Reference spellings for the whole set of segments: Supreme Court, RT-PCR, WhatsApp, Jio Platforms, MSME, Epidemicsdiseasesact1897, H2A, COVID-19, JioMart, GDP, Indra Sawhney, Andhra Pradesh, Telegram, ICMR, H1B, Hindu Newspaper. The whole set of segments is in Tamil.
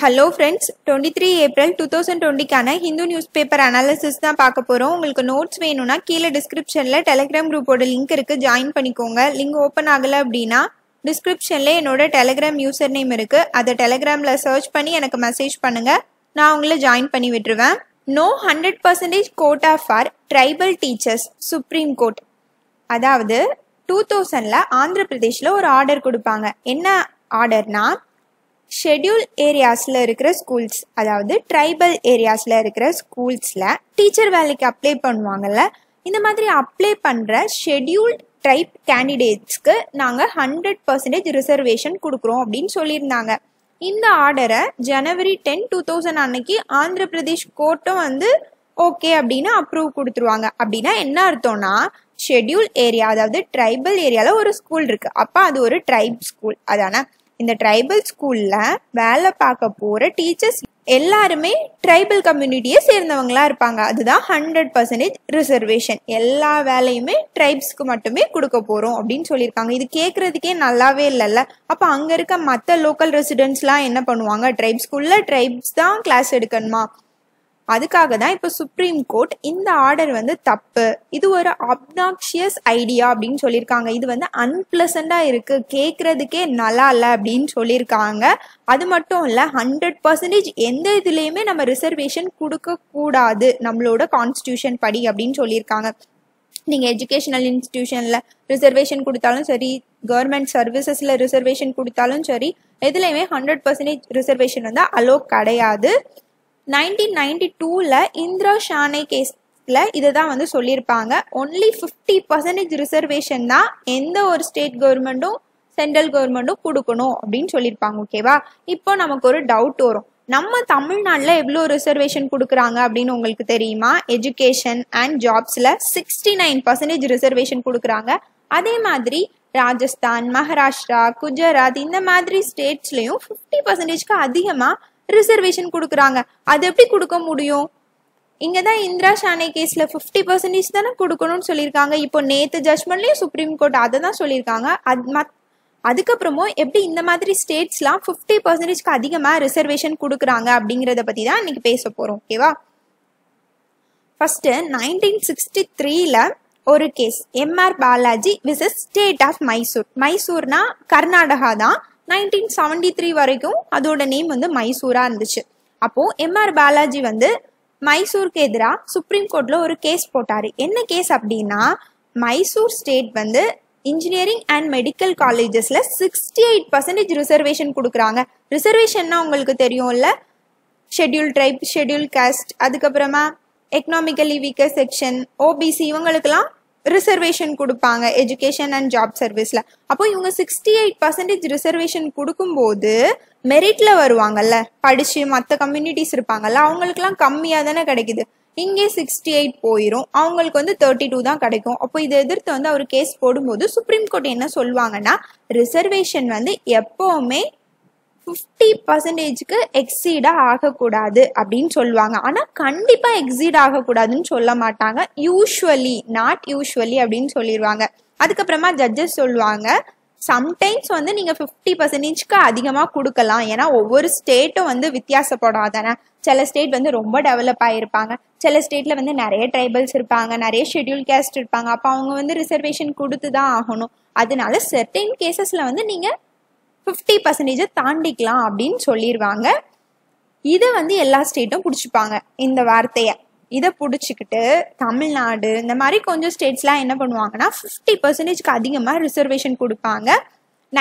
Hello friends, 23 April 2020 கான Hindu Newspaper analysis தான் பார்க்க போறோம். உங்களுக்கு notes வேணும்னா கீழ descriptionல Telegram group ஓட link இருக்கு, join பண்ணிக்கோங்க. Link open ஆகல அப்படினா descriptionல என்னோட Telegram username இருக்கு. அத Telegramல search பண்ணி எனக்கு message பண்ணுங்க. நான் உங்களை join பண்ணி விட்டுருவேன். No 100% quota for tribal teachers, Supreme Court. அதாவது 2000ல ஆந்திர பிரதேஷ்ல ஒரு ஆர்டர் கொடுப்பாங்க. என்ன ஆர்டர்னா Schedule areas la irukra schools adavadhu tribal areas la irukra schools la teacher value ku apply pannuvaangala indha madri apply pandra scheduled tribe candidates ku naanga 100% reservation kudukrom appdin sollirundanga indha order January 10 2000 anniki Andhra Pradesh court vandu okay appdina approve kudutruvaanga appdina enna artham na scheduled area adavadhu tribal area la oru school irukku appa adu oru tribe school adana In the tribal school, வேலை பார்க்க போற டீச்சர்ஸ் எல்லாருமே tribal community-யை சேர்ந்தவங்களா இருப்பாங்க. அதுதான் 100% reservation. எல்லா வேலையுமே tribes-க்கு மட்டுமே கொடுக்க போறோம் அப்படினு சொல்லிருக்காங்க. இது கேக்குறதுக்கே நல்லாவே இல்லல்ல. அப்ப அங்க இருக்க மத்த local residents-லாம் என்ன பண்ணுவாங்க? tribes-குள்ள tribes தான் class எடுக்கணுமா? அதுக்காக தான் இப்ப சுப்ரீம் கோர்ட் இந்த ஆர்டர் வந்து தப்பு இது ஒரு அப்னாக்ஷியஸ் ஐடியா அப்படினு சொல்லிருக்காங்க இது வந்து அன்பிளசண்டா இருக்கு கேக்குறதுக்கே நல்லா இல்ல அப்படினு சொல்லிருக்காங்க அது மட்டும் இல்ல 100% எந்த இதுலயுமே நம்ம ரிசர்வேஷன் கொடுக்க கூடாது நம்மளோட கான்ஸ்டிடியூஷன் படி அப்படினு சொல்லிருக்காங்க நீங்க எஜுகேஷனல் இன்ஸ்டிடியூஷன்ல ரிசர்வேஷன் கொடுத்தாலும் சரி கவர்மெண்ட் சர்வீசஸ்ல ரிசர்வேஷன் கொடுத்தாலும் சரி எதுலயுமே 100% ரிசர்வேஷன் வந்து அலோ கிடையாது 1992 la Indra Sawhney case la idha vandu sollirpaanga only 50% reservation da endha or state government um central government um kudukanum appdin sollirpaanga okay va ipo namakku oru doubt varum நம்ம தமிழ்நாட்டுல எவ்வளோ ரிசர்வேஷன் கொடுக்குறாங்க அப்படின்னு உங்களுக்கு தெரியுமா எஜுகேஷன் அண்ட் ஜாப்ஸ்ல 69% ரிசர்வேஷன் கொடுக்குறாங்க அதே மாதிரி ராஜஸ்தான் மகாராஷ்டிரா குஜராத் இந்த மாதிரி ஸ்டேட்ஸ்லயும் 50%க்கு அதிகமா ரிசர்வேஷன் கொடுக்குறாங்க அது எப்படி கொடுக்க முடியும் இங்க தான் இந்திரா ஷானே கேஸ்ல 50% தான கொடுக்கணும்னு சொல்லிருக்காங்க இப்போ நேத்து ஜட்ஜ்மென்ட்லயும் சுப்ரீம் கோர்ட் அத தான் சொல்லிருக்காங்க அதுக்கு அப்புறமும் எப்படி இந்த மாதிரி ஸ்டேட்ஸ்லாம் 50%க்கு அதிகமா ரிசர்வேஷன் கொடுக்குறாங்க அப்படிங்கறத பத்தி தான் இன்னைக்கு பேச போறோம் ஓகேவா ஃபர்ஸ்ட் 1963ல ஒரு case M R Balaji versus state of Mysore மைசூர்னா கர்நாடகா தான் 1973 வரைக்கும் அதோட நேம் வந்து மைசூரா இருந்துச்சு அப்போ எம் ஆர் பாலாஜி வந்து மைசூருக்கு எதிரா சுப்ரீம் கோர்ட்ல ஒரு கேஸ் போட்டாரு என்ன கேஸ் அப்படின்னா மைசூர் ஸ்டேட் வந்து இன்ஜினியரிங் அண்ட் மெடிக்கல் காலேஜஸ்ல 68% ரிசர்வேஷன் கொடுக்குறாங்க ரிசர்வேஷன்னா உங்களுக்கு தெரியும்ல ஷெட்யூல் ட்ரைப் ஷெட்யூல் காஸ்ட் அதுக்கப்புறமா எக்கனாமிக்கலி வீக்கர் செக்ஷன் ஓபிசி இவங்களுக்குலாம் ரிசர்வேஷன் கொடுப்பாங்க எஜுகேஷன் அண்ட் ஜாப் சர்வீஸ்ல அப்போ இவங்க 68% ரிசர்வேஷன் கொடுக்கும்போது மெரிட்ல வருவாங்கல்ல படிச்சு மற்ற கம்யூனிட்டிஸ் இருப்பாங்கல்ல அவங்களுக்குலாம் கம்மியா தானே கிடைக்குது இங்கே 68 போயிடும் அவங்களுக்கு வந்து 32 தான் கிடைக்கும் அப்போ இதை எதிர்த்து வந்து அவர் கேஸ் போடும்போது சுப்ரீம் கோர்ட் என்ன சொல்லுவாங்கன்னா ரிசர்வேஷன் வந்து எப்பவுமே 50%க்கு எக்ஸீடா ஆகக்கூடாது அப்படின்னு சொல்லுவாங்க ஆனா கண்டிப்பா எக்ஸீட் ஆகக்கூடாதுன்னு சொல்ல மாட்டாங்க யூஸ்வலி நாட் யூஸ்வலி அப்படின்னு சொல்லிடுவாங்க அதுக்கப்புறமா ஜட்ஜஸ் சொல்லுவாங்க சம்டைம்ஸ் வந்து நீங்க 50%க்கு அதிகமா கொடுக்கலாம் ஏன்னா ஒவ்வொரு ஸ்டேட்டும் வந்து வித்தியாசப்படாதானே சில ஸ்டேட் வந்து ரொம்ப டெவலப் ஆயிருப்பாங்க சில ஸ்டேட்ல வந்து நிறைய ட்ரைபல்ஸ் இருப்பாங்க நிறைய ஷெட்யூல் கேஸ்ட் இருப்பாங்க அப்போ அவங்க வந்து ரிசர்வேஷன் கொடுத்துதான் ஆகணும் அதனால சர்டைன் கேசஸ்ல வந்து நீங்க 50% தாண்டிக்கலாம் அப்படின்னு சொல்லிடுவாங்க இதை வந்து எல்லா ஸ்டேட்டும் பிடிச்சிப்பாங்க இந்த வார்த்தையை இதை பிடிச்சிக்கிட்டு தமிழ்நாடு இந்த மாதிரி கொஞ்சம் ஸ்டேட்ஸ்லாம் என்ன பண்ணுவாங்கன்னா 50%க்கு அதிகமாக ரிசர்வேஷன் கொடுப்பாங்க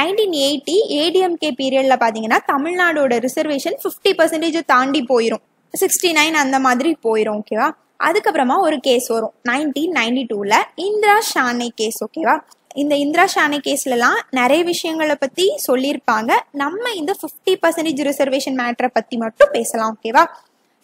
1980 ஏடிஎம்கே பீரியட்ல பார்த்தீங்கன்னா தமிழ்நாடோட ரிசர்வேஷன் 50% தாண்டி போயிடும் 69 அந்த மாதிரி போயிடும் ஓகேவா அதுக்கப்புறமா ஒரு கேஸ் வரும் 1992ல இந்திரா ஷானே கேஸ் ஓகேவா இந்த இந்திரா ஷானே கேஸ்லலாம் நிறைய விஷயங்களை பத்தி சொல்லியிருப்பாங்க நம்ம இந்த 50% ரிசர்வேஷன் மேட்டரை பத்தி மட்டும் பேசலாம் ஓகேவா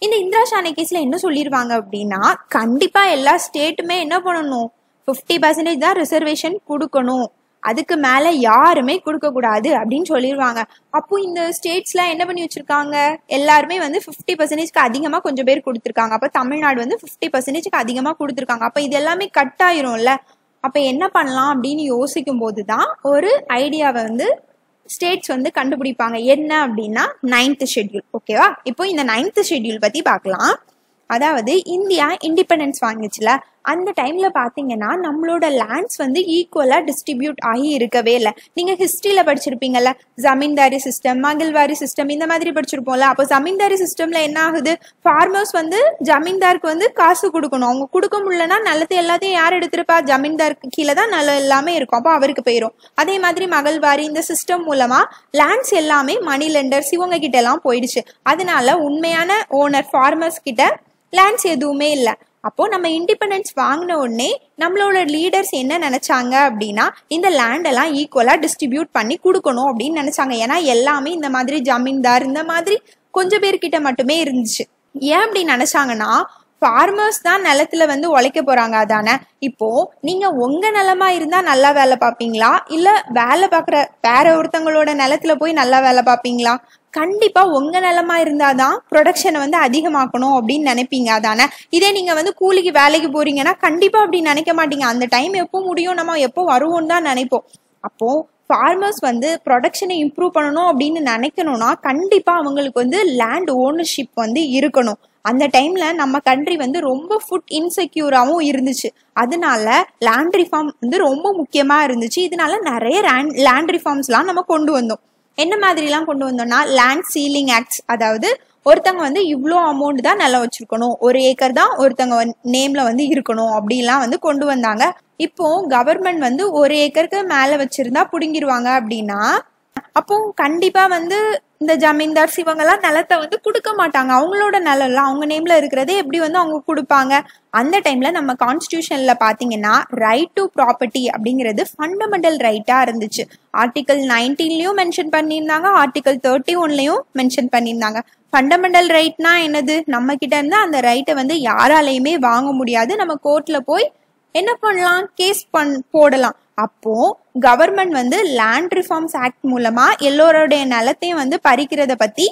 இந்த இந்திரா ஷானே கேஸ்ல என்ன சொல்லிருவாங்க அப்படின்னா கண்டிப்பா எல்லா ஸ்டேட்டுமே என்ன பண்ணணும் 50% தான் ரிசர்வேஷன் கொடுக்கணும் அதுக்கு மேல யாருமே கொடுக்க கூடாது அப்படின்னு சொல்லிடுவாங்க அப்போ இந்த ஸ்டேட்ஸ்லாம் என்ன பண்ணி வச்சிருக்காங்க எல்லாருமே வந்து 50%க்கு அதிகமா கொஞ்சம் பேர் கொடுத்துருக்காங்க அப்ப தமிழ்நாடு வந்து 50%க்கு அதிகமா கொடுத்துருக்காங்க அப்ப இது எல்லாமே கட் ஆயிரும்ல அப்ப என்ன பண்ணலாம் அப்படின்னு யோசிக்கும் போதுதான் ஒரு ஐடியாவை வந்து states வந்து கண்டுபிடிப்பாங்க. என்ன அப்படின்னா 9th ஷெட்யூல். ஓகேவா, இப்போ இந்த 9th ஷெட்யூல் பத்தி பார்க்கலாம். அதாவது இந்தியா இண்டிபெண்டன்ஸ் வாங்கிச்சுல, அந்த டைம்ல பாத்தீங்கன்னா நம்மளோட லேண்ட்ஸ் வந்து ஈக்குவலா டிஸ்ட்ரிபியூட் ஆகி இருக்கவே இல்லை. நீங்க ஹிஸ்டரியில படிச்சிருப்பீங்கல்ல, ஜமீன்தாரி சிஸ்டம், மகிழ்வாரி சிஸ்டம், இந்த மாதிரி படிச்சிருப்போம்ல. அப்போ ஜமீன்தாரி சிஸ்டம்ல என்ன ஆகுது, ஃபார்மர்ஸ் வந்து ஜமீன்தாருக்கு வந்து காசு கொடுக்கணும். அவங்க கொடுக்க முடியலன்னா நல்லது எல்லாத்தையும் யார் எடுத்திருப்பா, ஜமீன்தாருக்கு கீழே தான் நல்ல எல்லாமே இருக்கும், அப்போ அவருக்கு போயிடும். அதே மாதிரி மகிழ்வாரி இந்த சிஸ்டம் மூலமா லேண்ட்ஸ் எல்லாமே மணி லெண்டர்ஸ் இவங்க கிட்ட எல்லாம் போயிடுச்சு. அதனால உண்மையான ஓனர் ஃபார்மர்ஸ் கிட்ட லேண்ட்ஸ் எதுவுமே இல்லை. அப்போ நம்ம இண்டிபெண்டன்ஸ் வாங்கின உடனே நம்மளோட லீடர்ஸ் என்ன நினைச்சாங்க அப்படின்னா இந்த லேண்ட் எல்லாம் ஈக்குவலா டிஸ்ட்ரிபியூட் பண்ணி கொடுக்கணும் அப்படின்னு நினைச்சாங்க. ஏன்னா எல்லாமே இந்த மாதிரி ஜமீன்தார் இந்த மாதிரி கொஞ்சம் பேர்கிட்ட மட்டுமே இருந்துச்சு. ஏன் அப்படி நினைச்சாங்கன்னா ஃபார்மர்ஸ் தான் நிலத்துல வந்து உழைக்க போறாங்க. அதானே, இப்போ நீங்க உங்க நிலமா இருந்தா நல்லா வேலை பார்ப்பீங்களா, இல்ல வேலை பார்க்குற வேற ஒருத்தங்களோட நிலத்துல போய் நல்லா வேலை பார்ப்பீங்களா? கண்டிப்பா உங்க நிலமா இருந்தாதான் ப்ரொடக்ஷனை வந்து அதிகமாக்கணும் அப்படின்னு நினைப்பீங்க. அதானே, இதே நீங்க வந்து கூலிக்கு வேலைக்கு போறீங்கன்னா கண்டிப்பா அப்படி நினைக்க மாட்டீங்க. அந்த டைம் எப்போ முடியும், நம்ம எப்போ வருவோம்னு தான் நினைப்போம். அப்போ ஃபார்மர்ஸ் வந்து ப்ரொடக்ஷனை இம்ப்ரூவ் பண்ணணும் அப்படின்னு நினைக்கணும்னா கண்டிப்பா அவங்களுக்கு வந்து லேண்ட் ஓனர்ஷிப் வந்து இருக்கணும். அந்த டைம்ல நம்ம கண்ட்ரி வந்து ரொம்ப ஃபுட் இன்செக்யூராகவும் இருந்துச்சு. அதனால லேண்ட் ரிஃபார்ம் வந்து ரொம்ப முக்கியமா இருந்துச்சு. இதனால நிறைய லேண்ட் ரிஃபார்ம்ஸ்லாம் நம்ம கொண்டு வந்தோம். என்ன மாதிரிலாம் கொண்டு வந்தோம்னா லேண்ட் சீலிங் ஆக்ட்ஸ். அதாவது ஒருத்தவங்க வந்து இவ்வளோ அமௌண்ட் தான் நல்லா வச்சிருக்கணும், ஒரு ஏக்கர் தான் ஒருத்தவங்க நேம்ல வந்து இருக்கணும் அப்படின்லாம் வந்து கொண்டு வந்தாங்க. இப்போ கவர்மெண்ட் வந்து ஒரு ஏக்கருக்கு மேல வச்சிருந்தா புடுங்கிடுவாங்க அப்படின்னா அப்போ கண்டிப்பா வந்து இந்த ஜமீன்தார்ஸ் இவங்கெல்லாம் நிலத்தை வந்து கொடுக்க மாட்டாங்க. அவங்களோட நிலம் அவங்க நேம்ல இருக்கிறதே எப்படி வந்து அவங்க கொடுப்பாங்க? அந்த டைம்ல நம்ம கான்ஸ்டியூஷன்ல பாத்தீங்கன்னா ரைட் டு ப்ராப்பர்ட்டி அப்படிங்கிறது ஃபண்டமெண்டல் ரைட்டா இருந்துச்சு. ஆர்டிகல் 19 மென்ஷன் பண்ணியிருந்தாங்க, ஆர்டிகல் 31 மென்ஷன் பண்ணியிருந்தாங்க. ஃபண்டமெண்டல் ரைட்னா என்னது, நம்ம கிட்ட இருந்து அந்த ரைட்டை வந்து யாராலையுமே வாங்க முடியாது. நம்ம கோர்ட்ல போய் என்ன பண்ணலாம், கேஸ் போடலாம். அப்போ கவர்மெண்ட் வந்து லேண்ட் ரிஃபார்ம்ஸ் ஆக்ட் மூலமா எல்லோருடைய நிலத்தையும் வந்து பறிக்கிறத பத்தி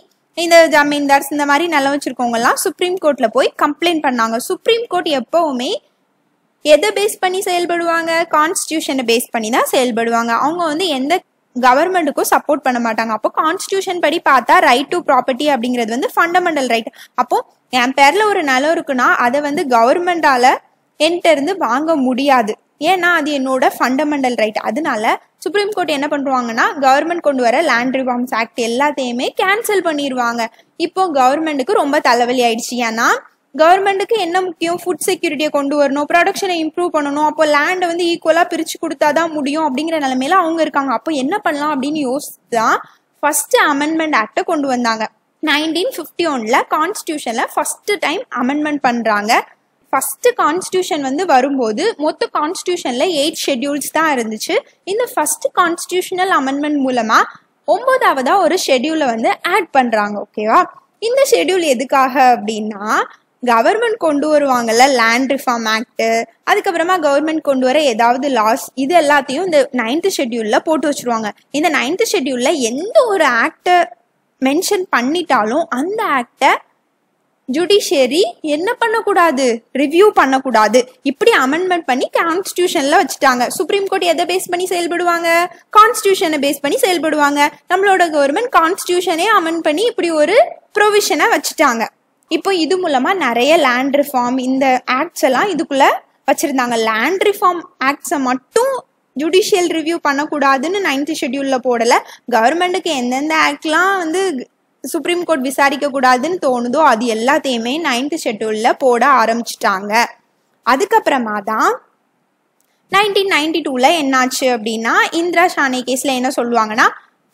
இந்த ஜமீன்தார்ஸ் இந்த மாதிரி நிலம் வச்சிருக்கவங்க எல்லாம் சுப்ரீம் கோர்ட்ல போய் கம்ப்ளைண்ட் பண்ணாங்க. சுப்ரீம் கோர்ட் எப்பவுமே எதை பேஸ் பண்ணி செயல்படுவாங்க, கான்ஸ்டியூஷனை பேஸ் பண்ணி தான் செயல்படுவாங்க. அவங்க வந்து எந்த கவர்மெண்ட்டுக்கும் சப்போர்ட் பண்ண மாட்டாங்க. அப்போ கான்ஸ்டியூஷன் படி பார்த்தா ரைட் டு ப்ராப்பர்ட்டி அப்படிங்கிறது வந்து ஃபண்டமெண்டல் ரைட். அப்போ என் பேர்ல ஒரு நிலம் இருக்குன்னா அதை வந்து கவர்மெண்டால என்கிட்ட இருந்து வாங்க முடியாது, ஏன்னா அது என்னோட ஃபண்டமெண்டல் ரைட். அதனால சுப்ரீம் கோர்ட் என்ன பண்ணுவாங்கன்னா கவர்மெண்ட் கொண்டு வர லேண்ட் ரிஃபார்ம்ஸ் ஆக்ட் எல்லாத்தையுமே கேன்சல் பண்ணிடுவாங்க. இப்போ கவர்மெண்ட்டுக்கு ரொம்ப தலைவலி ஆயிடுச்சு. ஏன்னா கவர்மெண்ட்டுக்கு என்ன முக்கியம், ஃபுட் செக்யூரிட்டியை கொண்டு வரணும், ப்ரொடக்ஷனை இம்ப்ரூவ் பண்ணணும். அப்போ லேண்டை வந்து ஈக்குவலா பிரிச்சு கொடுத்தாதான் முடியும் அப்படிங்கிற நிலைமையில அவங்க இருக்காங்க. அப்போ என்ன பண்ணலாம் அப்படின்னு யோசிச்சுதான் ஃபர்ஸ்ட் அமெண்ட்மெண்ட் ஆக்டை கொண்டு வந்தாங்க. 1951 கான்ஸ்டியூஷன்ல ஃபர்ஸ்ட் டைம் அமெண்ட்மெண்ட் பண்றாங்க. ஃபர்ஸ்ட் கான்ஸ்டியூஷன் வந்து வரும்போது மொத்த கான்ஸ்டியூஷன்ல 8 ஷெட்யூல்ஸ் தான் இருந்துச்சு. இந்த ஃபர்ஸ்ட் கான்ஸ்டியூஷனல் அமெண்ட்மெண்ட் மூலமா 9ஆவதா ஒரு ஷெட்யூலை வந்து ஆட் பண்றாங்க. ஓகேவா, இந்த ஷெட்யூல் எதுக்காக அப்படின்னா கவர்மெண்ட் கொண்டு வருவாங்கல்ல லேண்ட் ரிஃபார்ம் ஆக்ட், அதுக்கப்புறமா கவர்மெண்ட் கொண்டு வர ஏதாவது லாஸ், இது எல்லாத்தையும் இந்த 9th ஷெட்யூல்ல போட்டு வச்சிருவாங்க. இந்த 9th ஷெட்யூல்ல எந்த ஒரு ஆக்டை மென்ஷன் பண்ணிட்டாலும் அந்த ஆக்டை ஜுடிஷியரி என்ன பண்ணக்கூடாது, ரிவ்யூ பண்ணக்கூடாது. இப்படி அமெண்ட்மெண்ட் பண்ணி கான்ஸ்டியூஷன்ல வச்சுட்டாங்க. சுப்ரீம் கோர்ட் எதை பேஸ் பண்ணி செயல்படுவாங்க, கான்ஸ்டியூஷனை பேஸ் பண்ணி செயல்படுவாங்க. நம்மளோட கவர்மெண்ட் கான்ஸ்டியூஷனே அமெண்ட் பண்ணி இப்படி ஒரு ப்ரொவிஷனை வச்சுட்டாங்க. இப்போ இது மூலமா நிறைய லேண்ட் ரிஃபார்ம் இந்த ஆக்ட்ஸ் எல்லாம் இதுக்குள்ள வச்சிருந்தாங்க. லேண்ட் ரிஃபார்ம் ஆக்ட்ஸை மட்டும் ஜுடிஷியல் ரிவ்யூ பண்ணக்கூடாதுன்னு 9th ஷெட்யூல்ல போடல. கவர்மெண்ட்டுக்கு எந்தெந்த ஆக்ட்லாம் வந்து சுப்ரீம் கோர்ட் விசாரிக்க கூடாதுன்னு தோணுதோ அது எல்லாத்தையுமே 9th ஷெட்யூல்ல போட ஆரம்பிச்சுட்டாங்க. அதுக்கப்புறமா தான் 1992 என்னாச்சு அப்படின்னா இந்திரா சானே கேஸ்ல என்ன சொல்லுவாங்கன்னா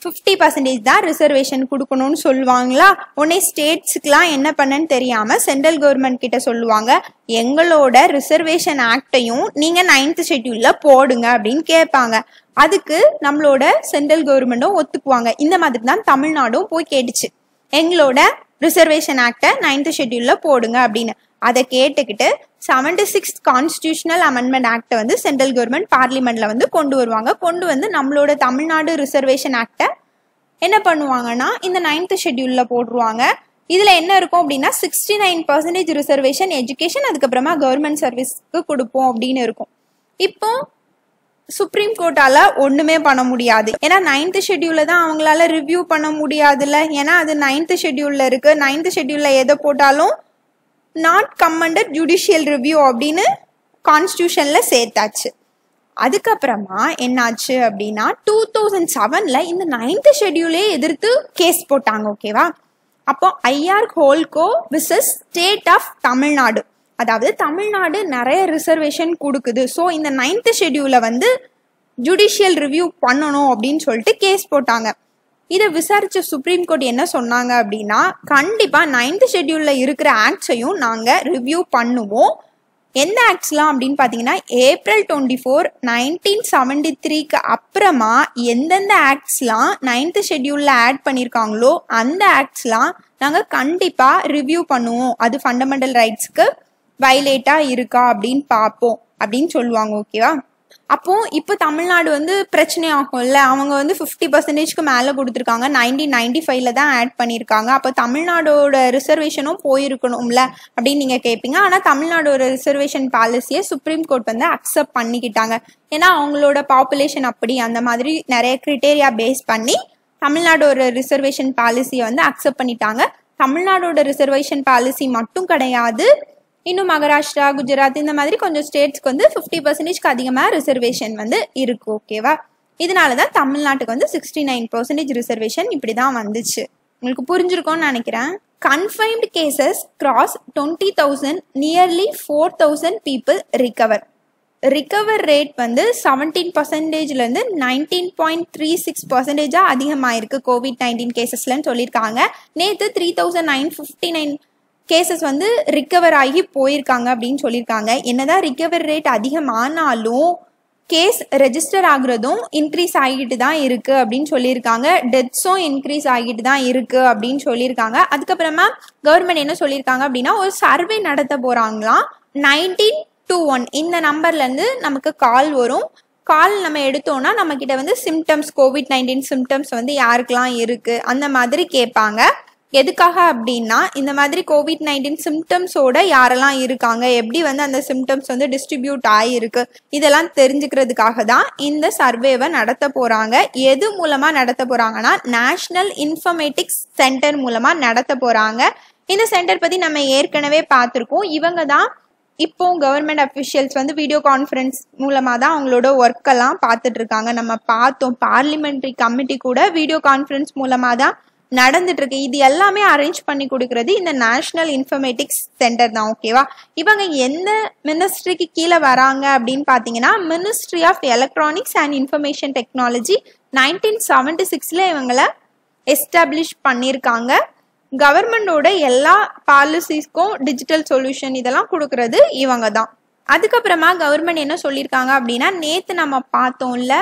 50% தான் ரிசர்வேஷன் கொடுக்கணும்னு சொல்லுவாங்களா. உடனே ஸ்டேட்ஸுக்குலாம் என்ன பண்ணன்னு தெரியாம சென்ட்ரல் கவர்மெண்ட் கிட்ட சொல்லுவாங்க எங்களோட ரிசர்வேஷன் ஆக்டையும் நீங்க 9th ஷெட்யூல்ல போடுங்க அப்படின்னு கேட்பாங்க. அதுக்கு நம்மளோட சென்ட்ரல் கவர்மெண்டும் ஒத்துக்குவாங்க. இந்த மாதிரி தான் தமிழ்நாடும் போய் கேட்டுச்சு எங்களோட ரிசர்வேஷன் ஆக்டை 9th ஷெட்யூல்ல போடுங்க அப்படின்னு. அதை கேட்டுக்கிட்டு 76th கான்ஸ்டியூஷனல் அமெண்ட்மெண்ட் ஆக்டை வந்து சென்ட்ரல் கவர்மெண்ட் பார்லிமெண்ட்ல வந்து கொண்டு வருவாங்க. கொண்டு வந்து நம்மளோட தமிழ்நாடு ரிசர்வேஷன் ஆக்டை என்ன பண்ணுவாங்கன்னா இந்த 9th ஷெட்யூல்ல போடுவாங்க. இதுல என்ன இருக்கும் அப்படின்னா 69% ரிசர்வேஷன் எஜுகேஷன், அதுக்கப்புறமா கவர்மெண்ட் சர்வீஸ்க்கு கொடுப்போம் அப்படின்னு இருக்கும். இப்போ Supreme Court ala onnume panna mudiyadhu. Ena 9th schedule la dhaan avangala review panna mudiyadhilla. Ena adu 9th schedule la irukku. 9th schedule la edha potalum not come under judicial review abdinu constitution la serthachu. அதுக்கப்புறமா என்னாச்சு அப்படின்னா 2007ல இந்த 9th ஷெட்யூலே எதிர்த்து கேஸ் போட்டாங்க ஓகேவா. அப்போ IR ஹோல்கோ versus state of Tamil Nadu, அதாவது தமிழ்நாடு நிறைய ரிசர்வேஷன் கொடுக்குது, ஸோ இந்த 9th ஷெட்யூல வந்து ஜுடிஷியல் ரிவ்யூ பண்ணணும் அப்படின்னு சொல்லிட்டு கேஸ் போட்டாங்க. இதை விசாரிச்ச சுப்ரீம் கோர்ட் என்ன சொன்னாங்க அப்படின்னா, கண்டிப்பா 9th ஷெட்யூல்ல இருக்கிற ஆக்ட்ஸையும் நாங்கள் ரிவ்யூ பண்ணுவோம். எந்த ஆக்ட்ஸ்லாம் அப்படின்னு பார்த்தீங்கன்னா, April 24, 1973க்கு அப்புறமா எந்தெந்த ஆக்ட்ஸ்லாம் 9th ஷெட்யூலில் ஆட் பண்ணியிருக்காங்களோ அந்த ஆக்ட்ஸ்லாம் நாங்கள் கண்டிப்பாக ரிவ்யூ பண்ணுவோம், அது ஃபண்டமெண்டல் ரைட்ஸ்க்கு வயலேட்டாக இருக்கா அப்படின்னு பார்ப்போம் அப்படின்னு சொல்லுவாங்க ஓகேவா. அப்போ இப்போ தமிழ்நாடு வந்து பிரச்சனை ஆகும்ல, அவங்க வந்து 50%க்கு மேலே கொடுத்துருக்காங்க, 1995ல தான் ஆட் பண்ணியிருக்காங்க, அப்போ தமிழ்நாடோட ரிசர்வேஷனும் போயிருக்கணும்ல அப்படின்னு நீங்கள் கேட்பீங்க. ஆனால் தமிழ்நாடோட ரிசர்வேஷன் பாலிசியை சுப்ரீம் கோர்ட் வந்து அக்செப்ட் பண்ணிக்கிட்டாங்க. ஏன்னா அவங்களோட பாப்புலேஷன் அப்படி அந்த மாதிரி நிறைய கிரிட்டேரியா பேஸ் பண்ணி தமிழ்நாடோட ரிசர்வேஷன் பாலிசியை வந்து அக்செப்ட் பண்ணிட்டாங்க. தமிழ்நாடோட ரிசர்வேஷன் பாலிசி மட்டும் கிடையாது, இன்னும் மகாராஷ்டிரா, குஜராத் இந்த மாதிரி கொஞ்சம் ஸ்டேட்ஸ்க்கு வந்து 50%க்கு அதிகமாக ரிசர்வேஷன் வந்து இருக்கு ஓகேவா. இதனால தான் தமிழ்நாட்டுக்கு வந்து 69% ரிசர்வேஷன் இப்படி தான் வந்துச்சு. உங்களுக்கு புரிஞ்சிருக்கோன்னு நினைக்கிறேன். Confirmed cases cross 20,000, nearly 4,000 people recover. Recover rate வந்து 17%லேருந்து 19.36% அதிகமாயிருக்கு COVID-19 கேசஸ்லன்னு சொல்லியிருக்காங்க. நேற்று 3,959 கேசஸ் வந்து ரிகவர் ஆகி போயிருக்காங்க அப்படின்னு சொல்லியிருக்காங்க. என்னதான் ரிகவர் ரேட் அதிகமானாலும் கேஸ் ரெஜிஸ்டர் ஆகுறதும் இன்க்ரீஸ் ஆகிட்டு தான் இருக்குது அப்படின்னு சொல்லியிருக்காங்க. டெத்ஸும் இன்க்ரீஸ் ஆகிட்டு தான் இருக்குது அப்படின்னு சொல்லியிருக்காங்க. அதுக்கப்புறமா கவர்மெண்ட் என்ன சொல்லியிருக்காங்க அப்படின்னா, ஒரு சர்வே நடத்த போகிறாங்களாம். 1921 இந்த நம்பர்லேருந்து நமக்கு கால் வரும். கால் நம்ம எடுத்தோன்னா நம்மக்கிட்ட வந்து சிம்டம்ஸ், COVID-19 சிம்டம்ஸ் வந்து யாருக்கெல்லாம் இருக்குது அந்த மாதிரி கேட்பாங்க. எதுக்காக அப்படின்னா, இந்த மாதிரி COVID-19 சிம்டம்ஸோட யாரெல்லாம் இருக்காங்க, எப்படி வந்து அந்த சிம்டம்ஸ் வந்து டிஸ்ட்ரிபியூட் ஆகிருக்கு, இதெல்லாம் தெரிஞ்சுக்கிறதுக்காக தான் இந்த சர்வேவை நடத்த போகிறாங்க. எது மூலமாக நடத்த போகிறாங்கன்னா, நேஷ்னல் இன்ஃபர்மேட்டிக்ஸ் சென்டர் மூலமாக நடத்த போகிறாங்க. இந்த சென்டர் பற்றி நம்ம ஏற்கனவே பார்த்துருக்கோம். இவங்க தான் இப்போ கவர்மெண்ட் அஃபிஷியல்ஸ் வந்து வீடியோ கான்ஃபரன்ஸ் மூலமாக தான் அவங்களோட ஒர்க்கெல்லாம் பார்த்துட்ருக்காங்க. நம்ம பார்த்தோம், பார்லிமெண்ட்ரி கமிட்டி கூட வீடியோ கான்ஃபரன்ஸ் மூலமாக தான் நடந்துட்டு இருக்கு. இது எல்லாமே அரேஞ்ச் பண்ணி கொடுக்கறது இந்த நேஷனல் இன்ஃபர்மேட்டிக்ஸ் சென்டர் தான் ஓகேவா. இவங்க எந்த மினிஸ்ட்ரிக்கு கீழே வராங்க அப்படின்னு பார்த்தீங்கன்னா, ministry of electronics and information technology 1976ல் இவங்களை எஸ்டாப்ளிஷ் பண்ணியிருக்காங்க. கவர்மெண்டோட எல்லா பாலிசிஸ்க்கும் டிஜிட்டல் சொல்யூஷன் இதெல்லாம் கொடுக்கறது இவங்க தான். அதுக்கப்புறமா கவர்மெண்ட் என்ன சொல்லியிருக்காங்க அப்படின்னா, நேற்று நம்ம பார்த்தோம்ல,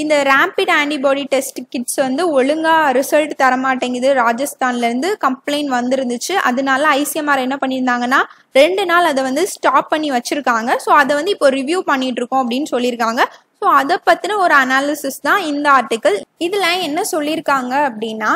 இந்த ரேபிட் ஆன்டிபாடி டெஸ்ட் கிட்ஸ் வந்து ஒழுங்காக ரிசல்ட் தரமாட்டேங்குது, ராஜஸ்தான்லேருந்து கம்ப்ளைண்ட் வந்துருந்துச்சு. அதனால ICMR என்ன பண்ணியிருந்தாங்கன்னா 2 நாள் அதை வந்து ஸ்டாப் பண்ணி வச்சுருக்காங்க. ஸோ அதை வந்து இப்போ ரிவ்யூ பண்ணிகிட்ருக்கோம் அப்படின்னு சொல்லியிருக்காங்க. ஸோ அதை பற்றின ஒரு அனாலிசிஸ் தான் இந்த ஆர்டிக்கல். இதில் என்ன சொல்லியிருக்காங்க அப்படின்னா,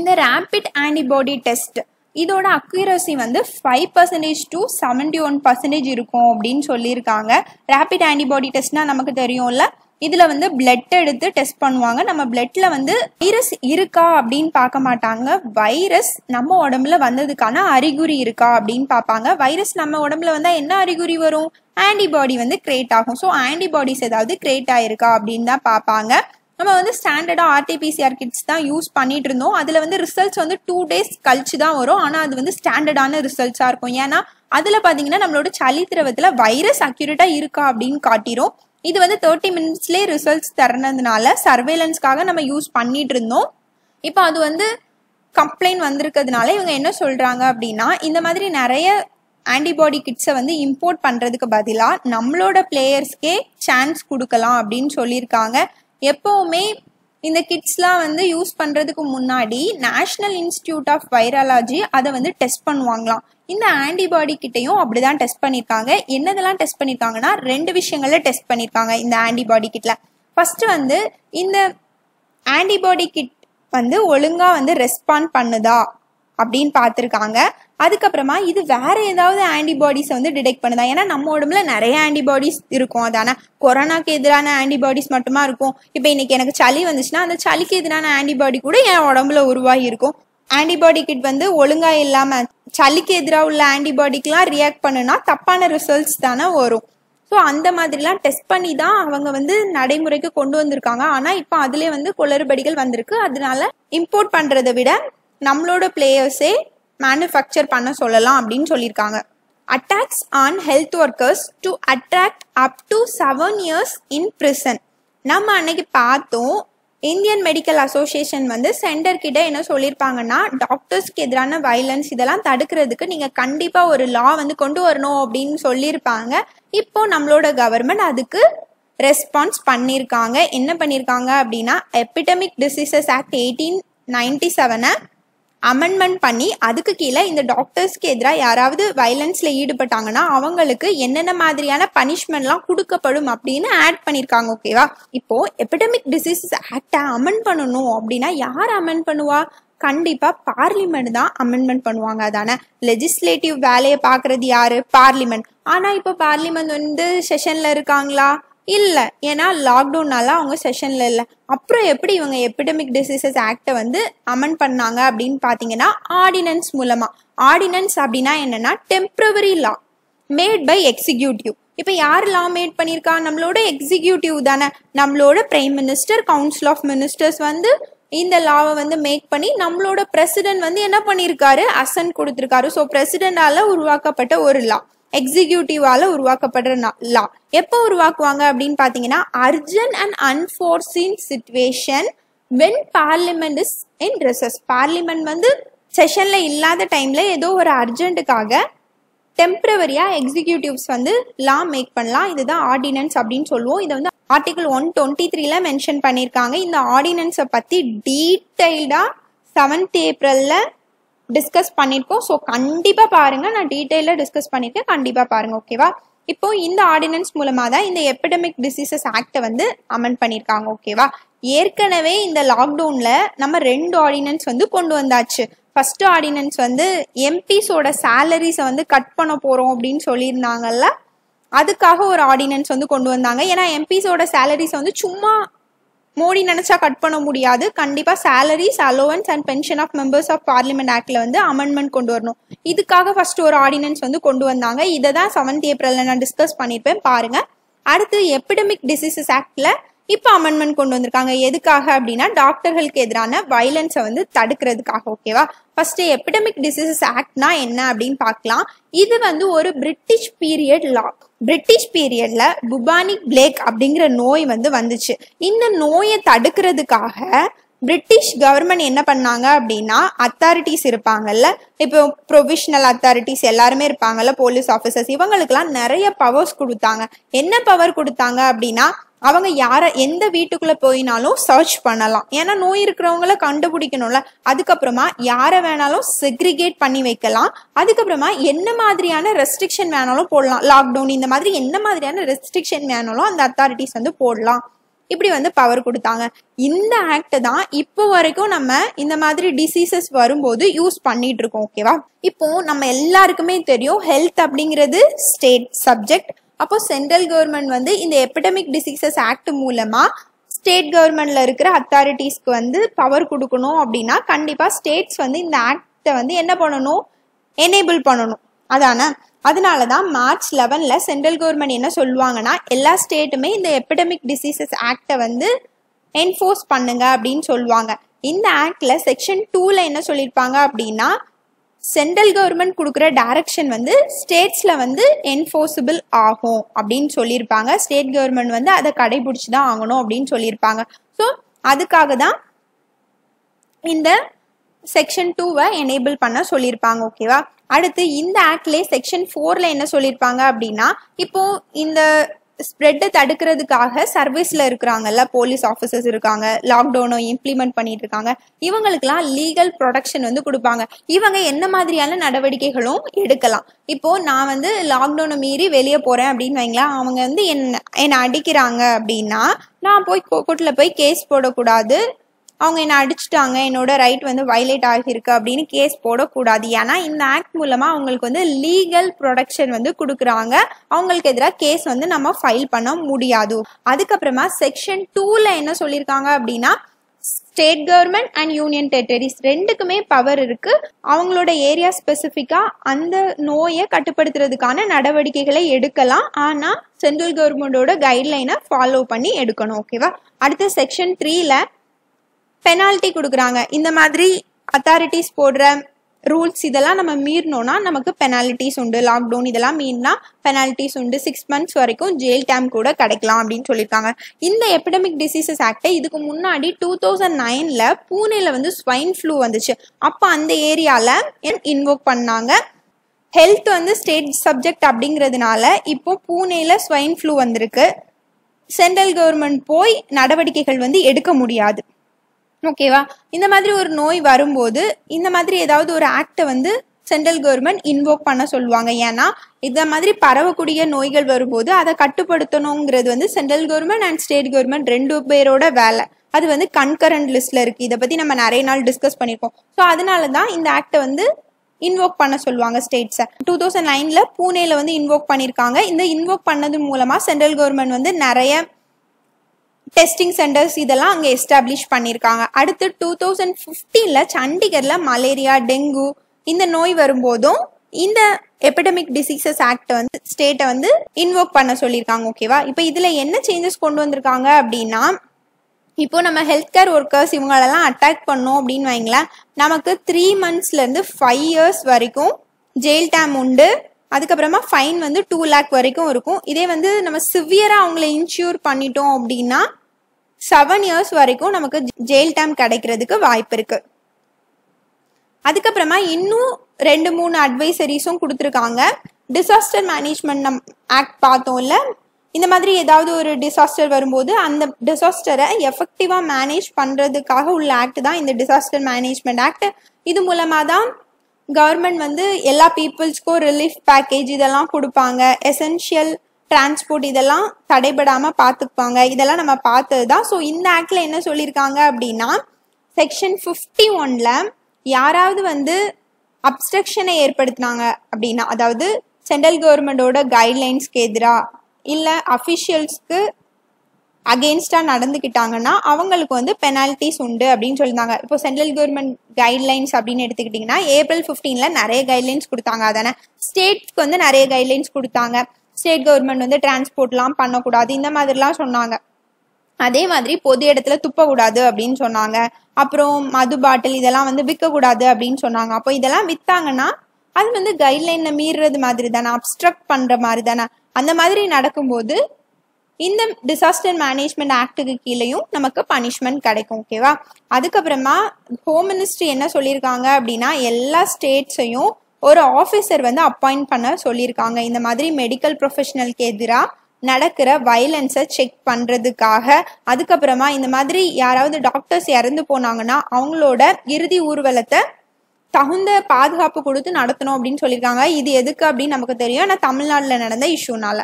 இந்த ரேபிட் ஆன்டிபாடி டெஸ்ட் இதோட அக்யூரசி வந்து 5% to 71% இருக்கும் அப்படின்னு சொல்லியிருக்காங்க. ரேபிட் ஆன்டிபாடி டெஸ்ட்னால் நமக்கு தெரியும்ல, இதில் வந்து பிளட் எடுத்து டெஸ்ட் பண்ணுவாங்க. நம்ம பிளட்ல வந்து வைரஸ் இருக்கா அப்படின்னு பார்க்க மாட்டாங்க, வைரஸ் நம்ம உடம்புல வந்ததுக்கான அறிகுறி இருக்கா அப்படின்னு பார்ப்பாங்க. வைரஸ் நம்ம உடம்புல வந்தால் என்ன அறிகுறி வரும், ஆன்டிபாடி வந்து கிரியேட் ஆகும். ஸோ ஆன்டிபாடிஸ் ஏதாவது கிரியேட் ஆகிருக்கா அப்படின்னு தான் பார்ப்பாங்க. நம்ம வந்து ஸ்டாண்டர்டாக RT-PCR கிட்ஸ் தான் யூஸ் பண்ணிட்டு இருந்தோம். அதில் வந்து ரிசல்ட்ஸ் வந்து 2 days கழிச்சு தான் வரும். ஆனால் அது வந்து ஸ்டாண்டர்டான ரிசல்ட்ஸாக இருக்கும். ஏன்னா அதில் பார்த்தீங்கன்னா நம்மளோட சளி திரவத்தில் வைரஸ் அக்யூரேட்டாக இருக்கா அப்படின்னு காட்டிடும். இது வந்து 30 minutesலேயே ரிசல்ட்ஸ் தரணுதுனால சர்வேலன்ஸ்க்காக நம்ம யூஸ் பண்ணிட்டு இருந்தோம். இப்போ அது வந்து கம்ப்ளைண்ட் வந்திருக்கிறதுனால இவங்க என்ன சொல்கிறாங்க அப்படின்னா, இந்த மாதிரி நிறைய ஆன்டிபாடி கிட்ஸை வந்து இம்போர்ட் பண்ணுறதுக்கு பதிலாக நம்மளோட பிளேயர்ஸ்க்கே சான்ஸ் கொடுக்கலாம் அப்படின்னு சொல்லியிருக்காங்க. எப்போவுமே இந்த கிட்ஸ்லாம் வந்து யூஸ் பண்ணுறதுக்கு முன்னாடி நேஷ்னல் இன்ஸ்டிடியூட் ஆஃப் வைராலஜி அதை வந்து டெஸ்ட் பண்ணுவாங்களாம். இந்த ஆன்டிபாடி கிட்டையும் அப்படி தான் டெஸ்ட் பண்ணியிருக்காங்க. என்னதெல்லாம் டெஸ்ட் பண்ணியிருக்காங்கன்னா 2 விஷயங்களில் டெஸ்ட் பண்ணியிருக்காங்க இந்த ஆன்டிபாடி கிட்டில். ஃபஸ்ட்டு வந்து இந்த ஆன்டிபாடி கிட் வந்து ஒழுங்காக வந்து ரெஸ்பாண்ட் பண்ணுதா அப்படினு பாத்துருக்காங்க. அதுக்கு அப்புறமா இது வேற ஏதாவது ஆன்டிபாடிஸ் வந்து டிடெக்ட் பண்ணுதா? ஏனா நம்ம உடம்புல நிறைய ஆன்டிபாடிஸ் இருக்கும். அதானே கொரோனாக்கு எதிரான ஆன்டிபாடிஸ் மட்டுமா இருக்கும். இப்போ இன்னைக்கு எனக்கு சளி வந்துச்சுனா அந்த சளிக்கு எதிரான ஆன்டிபாடி கூட என் உடம்புல உருவாகி இருக்கும். ஆன்டிபாடி கிட் வந்து ஒழுங்கா இல்லாம சளிக்கு எதிராக உள்ள ஆன்டிபாடிக்கெல்லாம் ரியாக்ட் பண்ணுனா தப்பான ரிசல்ட்ஸ் தானே வரும். ஸோ அந்த மாதிரிலாம் டெஸ்ட் பண்ணி தான் அவங்க வந்து நடைமுறைக்கு கொண்டு வந்திருக்காங்க. ஆனால் இப்போ அதிலே வந்து குளறுபடிகள் வந்திருக்கு. அதனால இம்போர்ட் பண்ணுறதை விட நம்மளோட பிளேயர்ஸே மேனுஃபேக்சர் பண்ண சொல்லலாம் அப்படின்னு சொல்லியிருக்காங்க. Attacks on health workers to attract up to 7 years in prison. நம்ம அன்னைக்கு பார்த்தோம் இந்தியன் மெடிக்கல் அசோசியேஷன் வந்து சென்டர்கிட்ட என்ன சொல்லியிருப்பாங்கன்னா, டாக்டர்ஸ்க்கு எதிரான வயலன்ஸ் இதெல்லாம் தடுக்கிறதுக்கு நீங்கள் கண்டிப்பாக ஒரு லா வந்து கொண்டு வரணும் அப்படின்னு சொல்லியிருப்பாங்க. இப்போ நம்மளோட கவர்மெண்ட் அதுக்கு ரெஸ்பான்ஸ் பண்ணியிருக்காங்க. என்ன பண்ணியிருக்காங்க அப்படின்னா, எபிடமிக் டிசீசஸ் ஆக்ட் 1897 அமெண்ட்மெண்ட் பண்ணி அதுக்கு கீழே இந்த டாக்டர்ஸ்க்கு எதிராக யாராவது வயலன்ஸில் ஈடுபட்டாங்கன்னா அவங்களுக்கு என்னென்ன மாதிரியான பனிஷ்மெண்ட்லாம் கொடுக்கப்படும் அப்படின்னு ஆட் பண்ணியிருக்காங்க. ஓகேவா, இப்போது எபிடமிக் டிசீசஸ் ஆக்டை அமெண்ட் பண்ணணும் அப்படின்னா யார் அமெண்ட் பண்ணுவா? கண்டிப்பாக பார்லிமெண்ட் தான் அமெண்ட்மெண்ட் பண்ணுவாங்க. அதானே லெஜிஸ்லேட்டிவ் வேலையை பார்க்குறது யாரு? பார்லிமெண்ட். ஆனால் இப்போ பார்லிமெண்ட் வந்து செஷனில் இருக்காங்களா? இல்லை, ஏன்னா லாக்டவுனால அவங்க செஷனில் இல்லை. அப்புறம் எப்படி இவங்க எபிடமிக் டிசீசஸ் ஆக்டை வந்து அமெண்ட் பண்ணாங்க அப்படின்னு பார்த்தீங்கன்னா ஆர்டினன்ஸ் மூலமாக. ஆர்டினன்ஸ் அப்படின்னா என்னென்னா temporary law made by executive. இப்போ யார் லா மேட் பண்ணியிருக்கா? நம்மளோட எக்ஸிக்யூட்டிவ் தானே. நம்மளோட prime minister, council of ministers வந்து இந்த லாவை வந்து மேக் பண்ணி நம்மளோட பிரசிடென்ட் வந்து என்ன பண்ணியிருக்காரு? அசன்ட் கொடுத்துருக்காரு. ஸோ பிரசிடெண்டால் உருவாக்கப்பட்ட ஒரு லா, எக்ஸிக்யூட்டிவால உருவாக்கப்படுற லா. எப்போ உருவாக்குவாங்க அப்படின்னு பார்த்தீங்கன்னா, urgent and unforeseen situation when parliament is in recess. Parliament வந்து செஷன்ல இல்லாத டைம்ல ஏதோ ஒரு அர்ஜென்ட்டுக்காக டெம்பரவரியா எக்ஸிக்யூட்டிவ்ஸ் வந்து லா மேக் பண்ணலாம். இதுதான் ஆர்டினன்ஸ் அப்படின்னு சொல்லுவோம். இதை வந்து ஆர்டிகல் 123 மென்ஷன் பண்ணியிருக்காங்க. இந்த ஆர்டினன்ஸை பத்தி டீடைல்டா 7th April டிஸ்கஸ் பண்ணியிருக்கோம். ஸோ கண்டிப்பாக பாருங்கள், நான் டீட்டெயிலாக டிஸ்கஸ் பண்ணியிருக்கேன், கண்டிப்பாக பாருங்கள். ஓகேவா, இப்போ இந்த ஆர்டினன்ஸ் மூலமாக தான் இந்த எபிடமிக் டிசீசஸ் ஆக்டை வந்து அமெண்ட் பண்ணியிருக்காங்க. ஓகேவா, ஏற்கனவே இந்த லாக்டவுனில் நம்ம 2 ஆர்டினன்ஸ் வந்து கொண்டு வந்தாச்சு. ஃபர்ஸ்ட் ஆர்டினன்ஸ் வந்து எம்பிஸோட சேலரிஸை வந்து கட் பண்ண போகிறோம் அப்படின்னு சொல்லியிருந்தாங்கல்ல, அதுக்காக ஒரு ஆர்டினன்ஸ் வந்து கொண்டு வந்தாங்க. ஏன்னா எம்பிஸோட சேலரிஸை வந்து சும்மா மோடி நினச்சா கட் பண்ண முடியாது. கண்டிப்பாக salaries, allowance and pension of members of parliament ஆக்டில் வந்து அமெண்ட்மெண்ட் கொண்டு வரணும். இதுக்காக ஃபர்ஸ்ட் ஒரு ஆர்டினன்ஸ் வந்து கொண்டு வந்தாங்க. இதை தான் 7th April நான் டிஸ்கஸ் பண்ணியிருப்பேன், பாருங்கள். அடுத்து எபிடமிக் டிசீசஸ் ஆக்டில் இப்போ அமெண்ட்மெண்ட் கொண்டு வந்திருக்காங்க. எதுக்காக அப்படின்னா டாக்டர்களுக்கு எதிரான வயலன்ஸை வந்து தடுக்கிறதுக்காக. ஓகேவா, ஃபர்ஸ்ட் எபிடமிக் டிசீசஸ் ஆக்ட்னா என்ன அப்படின்னு பார்க்கலாம். இது வந்து ஒரு பிரிட்டிஷ் பீரியட் லா. பிரிட்டிஷ் பீரியட்ல புபானிக் பிளேக் அப்படிங்கிற நோய் வந்து வந்துச்சு. இந்த நோயை தடுக்கிறதுக்காக பிரிட்டிஷ் கவர்மெண்ட் என்ன பண்ணாங்க அப்படின்னா, அத்தாரிட்டிஸ் இருப்பாங்கல்ல, இப்போ ப்ரொவிஷனல் அத்தாரிட்டிஸ் எல்லாருமே இருப்பாங்கல்ல, போலீஸ் ஆஃபீஸர்ஸ், இவங்களுக்கெல்லாம் நிறைய பவர்ஸ் கொடுத்தாங்க. என்ன பவர் கொடுத்தாங்க அப்படின்னா, அவங்க யாரை எந்த வீட்டுக்குள்ளே போயினாலும் சர்ச் பண்ணலாம். ஏன்னா நோய் இருக்கிறவங்கள கண்டுபிடிக்கணும்ல. அதுக்கப்புறமா யாரை வேணாலும் செக்ரிகேட் பண்ணி வைக்கலாம். அதுக்கப்புறமா என்ன மாதிரியான ரெஸ்ட்ரிக்ஷன் வேணாலும் போடலாம். லாக்டவுன் இந்த மாதிரி என்ன மாதிரியான ரெஸ்ட்ரிக்ஷன் வேணாலும் அந்த அத்தாரிட்டிஸ் வந்து போடலாம். இப்படி வந்து பவர் கொடுத்தாங்க. இந்த ஆக்ட் தான் இப்போ வரைக்கும் நம்ம இந்த மாதிரி டிசீசஸ் வரும்போது யூஸ் பண்ணிட்டு இருக்கோம். ஓகேவா, இப்போ நம்ம எல்லாருக்குமே தெரியும் ஹெல்த் அப்படிங்கிறது ஸ்டேட் சப்ஜெக்ட். அப்போ சென்ட்ரல் கவர்மெண்ட் வந்து இந்த எபிடமிக் டிசீசஸ் ஆக்ட் மூலமா ஸ்டேட் கவர்மெண்ட்ல இருக்கிற அத்தாரிட்டிஸ்க்கு வந்து பவர் கொடுக்கணும் அப்படின்னா கண்டிப்பா ஸ்டேட்ஸ் வந்து இந்த ஆக்டை வந்து என்ன பண்ணணும்? எனேபிள் பண்ணணும். அதானே அதனாலதான் March 11 சென்ட்ரல் கவர்மெண்ட் என்ன சொல்லுவாங்கன்னா, எல்லா ஸ்டேட்டுமே இந்த எபிடமிக் டிசீசஸ் ஆக்டை வந்து என்ஃபோர்ஸ் பண்ணுங்க அப்படின்னு சொல்லுவாங்க. இந்த ஆக்ட்ல செக்ஷன் 2 என்ன சொல்லியிருப்பாங்க அப்படின்னா, சென்ட்ரல் கவர்மெண்ட் கொடுக்குற டைரக்ஷன் வந்து ஸ்டேட்ஸில் வந்து என்ஃபோர்ஸபிள் ஆகும் அப்படின்னு சொல்லியிருப்பாங்க. ஸ்டேட் கவர்மெண்ட் வந்து அதை கடைபிடிச்சி தான் ஆகணும் அப்படின்னு சொல்லியிருப்பாங்க. ஸோ அதுக்காக தான் இந்த செக்ஷன் 2 எனேபிள் பண்ண சொல்லியிருப்பாங்க. ஓகேவா, அடுத்து இந்த ஆக்ட்லேயே செக்ஷன் 4 என்ன சொல்லியிருப்பாங்க அப்படின்னா, இப்போது இந்த ஸ்ப்ரெட்டை தடுக்கிறதுக்காக சர்வீஸில் இருக்கிறாங்கல்ல, போலீஸ் ஆஃபீஸர்ஸ் இருக்காங்க, லாக்டவுனை இம்ப்ளிமெண்ட் பண்ணிட்டு இருக்காங்க, இவங்களுக்கெல்லாம் லீகல் ப்ரொடெக்ஷன் வந்து கொடுப்பாங்க. இவங்க என்ன மாதிரியான நடவடிக்கைகளும் எடுக்கலாம். இப்போது நான் வந்து லாக்டவுனை மீறி வெளியே போகிறேன் அப்படின்னு வைங்களேன், அவங்க வந்து என்னை அடிக்கிறாங்க அப்படின்னா நான் போய் கோர்ட்டில் போய் கேஸ் போடக்கூடாது, அவங்க என்ன அடிச்சிட்டாங்க, என்னோட ரைட் வந்து வயலேட் ஆகியிருக்கு அப்படின்னு கேஸ் போடக்கூடாது. ஏன்னா இந்த ஆக்ட் மூலமாக அவங்களுக்கு வந்து லீகல் ப்ரொடெக்ஷன் வந்து கொடுக்குறாங்க. அவங்களுக்கு எதிராக கேஸ் வந்து நம்ம ஃபைல் பண்ண முடியாது. அதுக்கப்புறமா செக்ஷன் 2ல என்ன சொல்லியிருக்காங்க அப்படின்னா, state government and union territories ரெண்டுக்குமே பவர் இருக்கு, அவங்களோட ஏரியா ஸ்பெசிஃபிக்கா அந்த நோயை கட்டுப்படுத்துறதுக்கான நடவடிக்கைகளை எடுக்கலாம். ஆனா சென்ட்ரல் கவர்மெண்டோட கைட்லைனை ஃபாலோ பண்ணி எடுக்கணும். ஓகேவா? அடுத்து செக்ஷன் 3ல பெனால்ட்டி கொடுக்குறாங்க. இந்த மாதிரி அத்தாரிட்டிஸ் போடுற ரூல்ஸ் இதெல்லாம் நம்ம மீறினோம்னா நமக்கு பெனால்ட்டிஸ் உண்டு. லாக்டவுன் இதெல்லாம் மீறினா பெனால்ட்டிஸ் உண்டு. 6 months வரைக்கும் ஜெயில் டைம் கூட கிடைக்கலாம் அப்படின்னு சொல்லியிருக்காங்க. இந்த எபிடமிக் டிசீசஸ் ஆக்டை இதுக்கு முன்னாடி 2009ல் பூனேல வந்து ஸ்வைன் ஃப்ளூ வந்துச்சு. அப்போ அந்த ஏரியாவில் இன்வோக் பண்ணாங்க. ஹெல்த் வந்து ஸ்டேட் சப்ஜெக்ட் அப்படிங்கிறதுனால இப்போ பூனேல ஸ்வைன் ஃப்ளூ வந்திருக்கு. சென்ட்ரல் கவர்மெண்ட் போய் நடவடிக்கைகள் வந்து எடுக்க முடியாது. ஓகேவா? இந்த மாதிரி ஒரு நோய் வரும்போது இந்த மாதிரி ஏதாவது ஒரு ஆக்டை வந்து சென்ட்ரல் கவர்மெண்ட் இன்வோக் பண்ண சொல்லுவாங்க. ஏன்னா இந்த மாதிரி பரவக்கூடிய நோய்கள் வரும்போது அதை கட்டுப்படுத்தணுங்கிறது வந்து central government and state government ரெண்டு பேரோட வேலை. அது வந்து கன்கரண்ட் லிஸ்ட்ல இருக்கு. இதை பத்தி நம்ம நிறைய நாள் டிஸ்கஸ் பண்ணியிருக்கோம். ஸோ அதனால தான் இந்த ஆக்டை வந்து இன்வோக் பண்ண சொல்லுவாங்க ஸ்டேட்ஸை. 2009ல பூனேல வந்து இன்வோக் பண்ணியிருக்காங்க. இந்த இன்வோக் பண்ணது மூலமா சென்ட்ரல் கவர்மெண்ட் வந்து நிறைய டெஸ்டிங் சென்டர்ஸ் இதெல்லாம் அங்கே எஸ்டாப்ளிஷ் பண்ணியிருக்காங்க. அடுத்து 2015ல் சண்டிகரில் மலேரியா, டெங்கு இந்த நோய் வரும்போதும் இந்த எபிடமிக் டிசீசஸ் ஆக்ட் வந்து ஸ்டேட்டை வந்து இன்வோக் பண்ண சொல்லியிருக்காங்க. ஓகேவா? இப்போ இதில் என்ன சேஞ்சஸ் கொண்டு வந்திருக்காங்க அப்படின்னா, இப்போ நம்ம ஹெல்த் கேர் ஒர்க்கர்ஸ் இவங்களெல்லாம் அட்டாக் பண்ணோம் அப்படின்னு வைங்களேன், நமக்கு 3 monthsலேருந்து 5 years வரைக்கும் ஜெயில் டைம் உண்டு. அதுக்கப்புறமா ஃபைன் வந்து 2 lakh வரைக்கும் இருக்கும். இதே வந்து நம்ம சிவியராக அவங்கள இன்ஷூர் பண்ணிட்டோம் அப்படின்னா 7 years வரைக்கும் நமக்கு ஜெயில் டைம் கிடைக்கிறதுக்கு வாய்ப்பு இருக்கு. அதுக்கப்புறமா இன்னும் 2-3 அட்வைசரிஸும் கொடுத்துருக்காங்க. டிசாஸ்டர் மேனேஜ்மெண்ட் ஆக்ட் பார்த்தோம்ல, இந்த மாதிரி ஏதாவது ஒரு டிசாஸ்டர் வரும்போது அந்த டிசாஸ்டரை எஃபெக்டிவாக மேனேஜ் பண்ணுறதுக்காக உள்ள ஆக்ட் தான் இந்த டிசாஸ்டர் மேனேஜ்மெண்ட் ஆக்ட். இது மூலமாக தான் கவர்மெண்ட் வந்து எல்லா பீப்புள்ஸ்க்கும் ரிலீஃப் பேக்கேஜ் இதெல்லாம் கொடுப்பாங்க. எசென்ஷியல் டிரான்ஸ்போர்ட் இதெல்லாம் தடைபடாமல் பார்த்துப்பாங்க. இதெல்லாம் நம்ம பார்த்தது தான். ஸோ இந்த ஆக்டில் என்ன சொல்லியிருக்காங்க அப்படின்னா, செக்ஷன் 51ல் யாராவது வந்து அப்ஸ்ட்ரக்ஷனை ஏற்படுத்தினாங்க அப்படின்னா, அதாவது சென்ட்ரல் கவர்மெண்டோட கைட்லைன்ஸ்க்கு எதிராக இல்லை அஃபிஷியல்ஸ்க்கு அகெயின்ஸ்டாக நடந்துக்கிட்டாங்கன்னா அவங்களுக்கு வந்து பெனால்ட்டிஸ் உண்டு அப்படின்னு சொல்லியிருந்தாங்க. இப்போ சென்ட்ரல் கவர்மெண்ட் கைட்லைன்ஸ் அப்படின்னு எடுத்துக்கிட்டிங்கன்னா April 15ல் நிறைய கைட்லைன்ஸ் கொடுத்தாங்க. அதானே ஸ்டேட்ஸ்க்கு வந்து நிறைய கைட்லைன்ஸ் கொடுத்தாங்க. ஸ்டேட் கவர்மெண்ட் வந்து டிரான்ஸ்போர்ட்லாம் பண்ணக்கூடாது இந்த மாதிரிலாம் சொன்னாங்க. அதே மாதிரி பொது இடத்துல துப்பக்கூடாது அப்படின்னு சொன்னாங்க. அப்புறம் மது பாட்டில் இதெல்லாம் வந்து விற்கக்கூடாது அப்படின்னு சொன்னாங்க. அப்போ இதெல்லாம் விற்றாங்கன்னா அது வந்து கைட்லைனில் மீறுறது மாதிரி தானே, அப்ஸ்ட்ரக்ட் பண்ணுற மாதிரி தானே. அந்த மாதிரி நடக்கும்போது இந்த டிசாஸ்டர் மேனேஜ்மெண்ட் ஆக்டுக்கு கீழேயும் நமக்கு பனிஷ்மெண்ட் கிடைக்கும். ஓகேவா? அதுக்கப்புறமா ஹோம் மினிஸ்ட்ரி என்ன சொல்லியிருக்காங்க அப்படின்னா, எல்லா ஸ்டேட்ஸையும் ஒரு ஆஃபீஸர் வந்து அப்பாயிண்ட் பண்ண சொல்லியிருக்காங்க. இந்த மாதிரி மெடிக்கல் ப்ரொஃபஷனலுக்கு எதிராக நடக்கிற வயலன்ஸை செக் பண்ணுறதுக்காக. அதுக்கப்புறமா இந்த மாதிரி யாராவது டாக்டர்ஸ் இறந்து போனாங்கன்னா அவங்களோட இறுதி ஊர்வலத்தை தகுந்த பாதுகாப்பு கொடுத்து நடத்தணும் அப்படின்னு சொல்லியிருக்காங்க. இது எதுக்கு அப்படின்னு நமக்கு தெரியும். ஆனால் தமிழ்நாட்டில் நடந்த இஷ்யூனால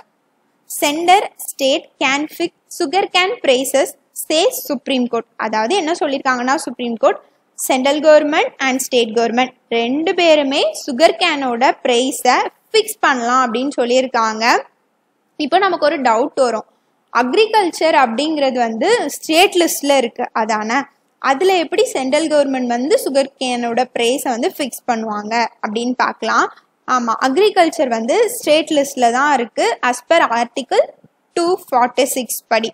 centre state can fix sugar cane prices say supreme court. அதாவது என்ன சொல்லியிருக்காங்கன்னா, supreme court central government and state government ரெண்டு பேருமே சுகர் கேனோட பிரைஸை ஃபிக்ஸ் பண்ணலாம் அப்படின்னு சொல்லியிருக்காங்க. இப்போ நமக்கு ஒரு டவுட் வரும், அக்ரிகல்ச்சர் அப்படிங்கிறது வந்து ஸ்டேட் லிஸ்ட்ல இருக்கு அதானே, அதில் எப்படி சென்ட்ரல் கவர்மெண்ட் வந்து சுகர் கேனோட பிரைஸை வந்து ஃபிக்ஸ் பண்ணுவாங்க அப்படின்னு பார்க்கலாம். ஆமாம், அக்ரிகல்ச்சர் வந்து ஸ்டேட் லிஸ்டில் தான் இருக்குது அஸ் பர் ஆர்டிக்கிள் 246 படி.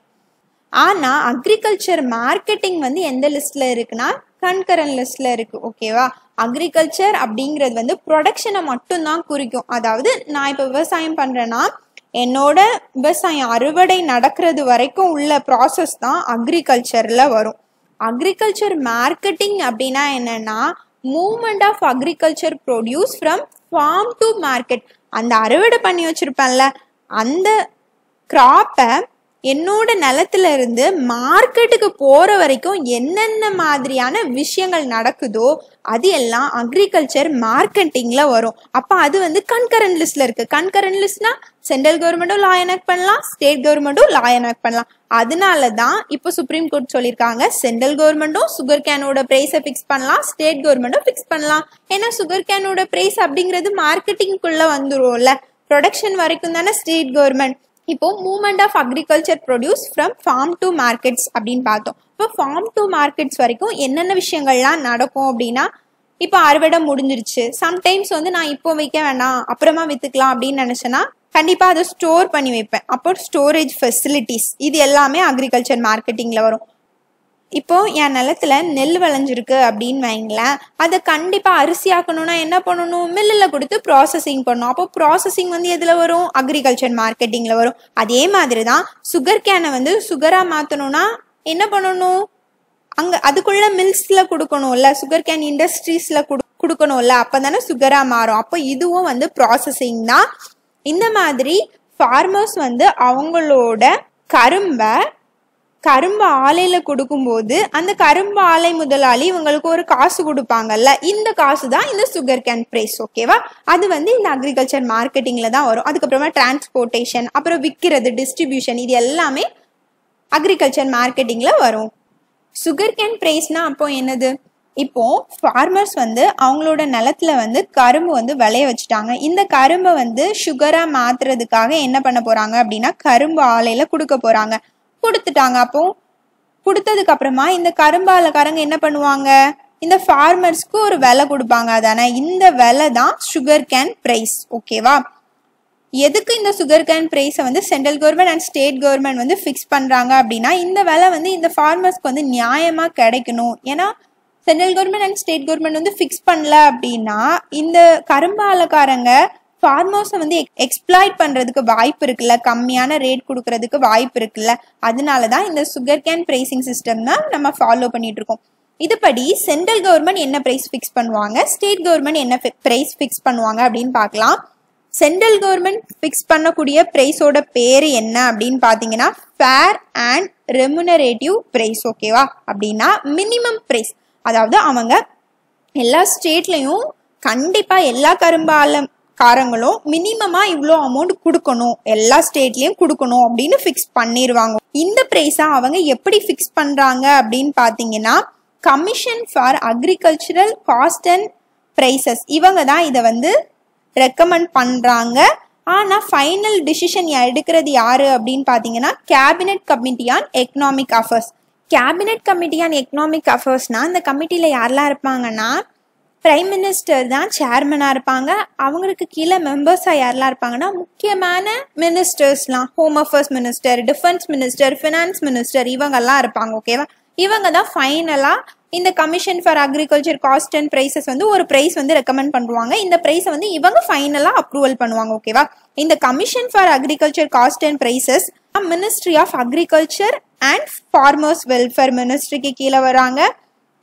ஆனால் அக்ரிகல்ச்சர் மார்க்கெட்டிங் வந்து எந்த லிஸ்ட்டில் இருக்குன்னா கன்கரண்ட் லிஸ்ட்டில் இருக்குது. ஓகேவா? அக்ரிகல்ச்சர் அப்படிங்கிறது வந்து ப்ரொடக்ஷனை மட்டும்தான் குறிக்கும். அதாவது நான் இப்போ விவசாயம் பண்ணுறேன்னா என்னோட விவசாயம் அறுவடை நடக்கிறது வரைக்கும் உள்ள ப்ராசஸ் தான் அக்ரிகல்ச்சரில் வரும். அக்ரிகல்ச்சர் மார்க்கெட்டிங் அப்படின்னா என்னென்னா, movement of agriculture produce from farm to market. அந்த அறுவடை பண்ணி வச்சுருப்பேன்ல அந்த கிராப்பை என்னோட நிலத்துல இருந்து மார்க்கெட்டுக்கு போற வரைக்கும் என்னென்ன மாதிரியான விஷயங்கள் நடக்குதோ அது எல்லாம் அக்ரிகல்ச்சர் மார்க்கெட்டிங்ல வரும். அப்ப அது வந்து கன்கரண்ட் லிஸ்ட்ல இருக்கு. கன்கரண்ட் லிஸ்ட்னா சென்ட்ரல் கவர்மெண்டும் லா எனாக்ட் பண்ணலாம், ஸ்டேட் கவர்மெண்டும் லா எனாக்ட் பண்ணலாம். அதனாலதான் இப்போ சுப்ரீம் கோர்ட் சொல்லியிருக்காங்க, சென்ட்ரல் கவர்மெண்டும் சுகர் கேனோட பிரைஸை பிக்ஸ் பண்ணலாம், ஸ்டேட் கவர்மெண்டும் பிக்ஸ் பண்ணலாம். ஏன்னா சுகர் கேனோட பிரைஸ் அப்படிங்கிறது மார்க்கெட்டிங்குள்ள வந்துரும்ல, ப்ரொடக்ஷன் வரைக்கும் தானே ஸ்டேட் கவர்மெண்ட். இப்போ movement of agriculture produce from farm to markets அப்படின்னு பார்த்தோம். இப்போ ஃபார்ம் டு மார்க்கெட்ஸ் வரைக்கும் என்னென்ன விஷயங்கள்லாம் நடக்கும் அப்படின்னா, இப்போ அறுவடை முடிஞ்சிருச்சு, சம்டைம்ஸ் வந்து நான் இப்போ வைக்க வேண்டாம் அப்புறமா வித்துக்கலாம் அப்படின்னு நினைச்சேன்னா கண்டிப்பா அதை ஸ்டோர் பண்ணி வைப்பேன். அப்போ ஸ்டோரேஜ் ஃபெசிலிட்டிஸ் இது எல்லாமே அக்ரிகல்ச்சர் மார்க்கெட்டிங்ல வரும். இப்போ என் நிலத்துல நெல் விளைஞ்சிருக்கு அப்படின்னு வைங்களேன், அதை கண்டிப்பா அரிசி ஆக்கணும்னா என்ன பண்ணணும், மில்லில் கொடுத்து ப்ராசஸிங் பண்ணணும். அப்போ ப்ராசஸிங் வந்து எதுல வரும், அக்ரிகல்ச்சர் மார்க்கெட்டிங்ல வரும். அதே மாதிரி தான் சுகர் கேனை வந்து சுகரா மாத்தணும்னா என்ன பண்ணணும், அங்க அதுக்குள்ள மில்ஸ்ல கொடுக்கணும்ல, சுகர் கேன் இண்டஸ்ட்ரீஸ்ல கொடுக்கணும்ல, அப்பதானே சுகரா மாறும். அப்போ இதுவும் வந்து ப்ராசஸிங் தான். இந்த மாதிரி ஃபார்மர்ஸ் வந்து அவங்களோட கரும்பு ஆலையில கொடுக்கும்போது அந்த கரும்பு ஆலை முதலாளி இவங்களுக்கு ஒரு காசு கொடுப்பாங்கல்ல, இந்த காசு தான் இந்த சுகர் கேன் பிரைஸ். ஓகேவா, அது வந்து இந்த அக்ரிகல்ச்சர் மார்க்கெட்டிங்ல தான் வரும். அதுக்கப்புறமா டிரான்ஸ்போர்டேஷன், அப்புறம் விற்கிறது, டிஸ்ட்ரிபியூஷன், இது எல்லாமே அக்ரிகல்ச்சர் மார்க்கெட்டிங்ல வரும். சுகர் கேன் பிரைஸ்னா அப்போ என்னது, இப்போ ஃபார்மர்ஸ் வந்து அவங்களோட நிலத்துல வந்து கரும்பு வந்து விளைய வச்சுட்டாங்க. இந்த கரும்பை வந்து சுகரா மாத்துறதுக்காக என்ன பண்ண போறாங்க அப்படின்னா கரும்பு ஆலையில கொடுக்க போறாங்க. கொடுத்துட்டாங்க, அப்போ கொடுத்ததுக்கு அப்புறமா இந்த கரும்பாலக்காரங்க என்ன பண்ணுவாங்க, இந்த ஃபார்மர்ஸ்க்கு ஒரு விலை கொடுப்பாங்க. அதானே இந்த விலை தான் சுகர் கேன் பிரைஸ். ஓகேவா, எதுக்கு இந்த சுகர் கேன் பிரைஸை வந்து central government and state government வந்து ஃபிக்ஸ் பண்றாங்க அப்படின்னா இந்த விலை வந்து இந்த ஃபார்மர்ஸ்க்கு வந்து நியாயமா கிடைக்கணும். ஏன்னா central government and state government வந்து ஃபிக்ஸ் பண்ணல அப்படின்னா இந்த கரும்பாலக்காரங்க ஃபார்மர்ஸை வந்து எக்ஸ்ப்ளாய்ட் பண்றதுக்கு வாய்ப்பு இருக்குல்ல, கம்மியான ரேட் கொடுக்கறதுக்கு வாய்ப்பு இருக்குல்ல. அதனாலதான் இந்த சுகர் கேன் பிரைசிங் சிஸ்டம் தான் நம்ம ஃபாலோ பண்ணிட்டு இருக்கோம். இதுபடி சென்ட்ரல் கவர்மெண்ட் என்ன பிரைஸ் ஃபிக்ஸ் பண்ணுவாங்க, ஸ்டேட் கவர்மெண்ட் என்ன பிரைஸ் ஃபிக்ஸ் பண்ணுவாங்க அப்படின்னு பார்க்கலாம். சென்ட்ரல் கவர்மெண்ட் ஃபிக்ஸ் பண்ணக்கூடிய பிரைஸோட பேரு என்ன அப்படின்னு பாத்தீங்கன்னா ஃபேர் அண்ட் ரெமுனரேட்டிவ் பிரைஸ். ஓகேவா, அப்படின்னா மினிமம் பிரைஸ். அதாவது அவங்க எல்லா ஸ்டேட்லயும் கண்டிப்பா எல்லா கரும்பாலும் காரங்களும் மினிமமா இவ்வளோ அமௌண்ட் கொடுக்கணும், எல்லா ஸ்டேட்லயும் கொடுக்கணும் அப்படின்னு ஃபிக்ஸ் பண்ணிடுவாங்க. இந்த பிரைஸா அவங்க எப்படி ஃபிக்ஸ் பண்றாங்க அப்படின்னு பாத்தீங்கன்னா commission for agricultural cost and prices இவங்க தான் இதை வந்து ரெக்கமெண்ட் பண்றாங்க. ஆனா ஃபைனல் டிசிஷன் எடுக்கிறது யாரு அப்படின்னு பாத்தீங்கன்னா cabinet committee on economic affairs. Cabinet committee on economic அஃபேர்ஸ்னா இந்த கமிட்டியில யாரெல்லாம் இருப்பாங்கன்னா பிரைம் மினிஸ்டர் தான் சேர்மனாக இருப்பாங்க. அவங்களுக்கு கீழே மெம்பர்ஸாக யாரெல்லாம் இருப்பாங்கன்னா முக்கியமான மினிஸ்டர்ஸ்லாம், home affairs minister, defence minister, finance minister, இவங்கெல்லாம் இருப்பாங்க. ஓகேவா, இவங்க தான் ஃபைனலாக இந்த commission for agriculture cost and prices வந்து ஒரு ப்ரைஸ் வந்து ரெக்கமெண்ட் பண்ணுவாங்க. இந்த ப்ரைஸை வந்து இவங்க ஃபைனலாக அப்ரூவல் பண்ணுவாங்க. ஓகேவா, இந்த commission for agriculture cost and prices ministry of agriculture and farmers welfare மினிஸ்ட்ரிக்கு கீழே வராங்க.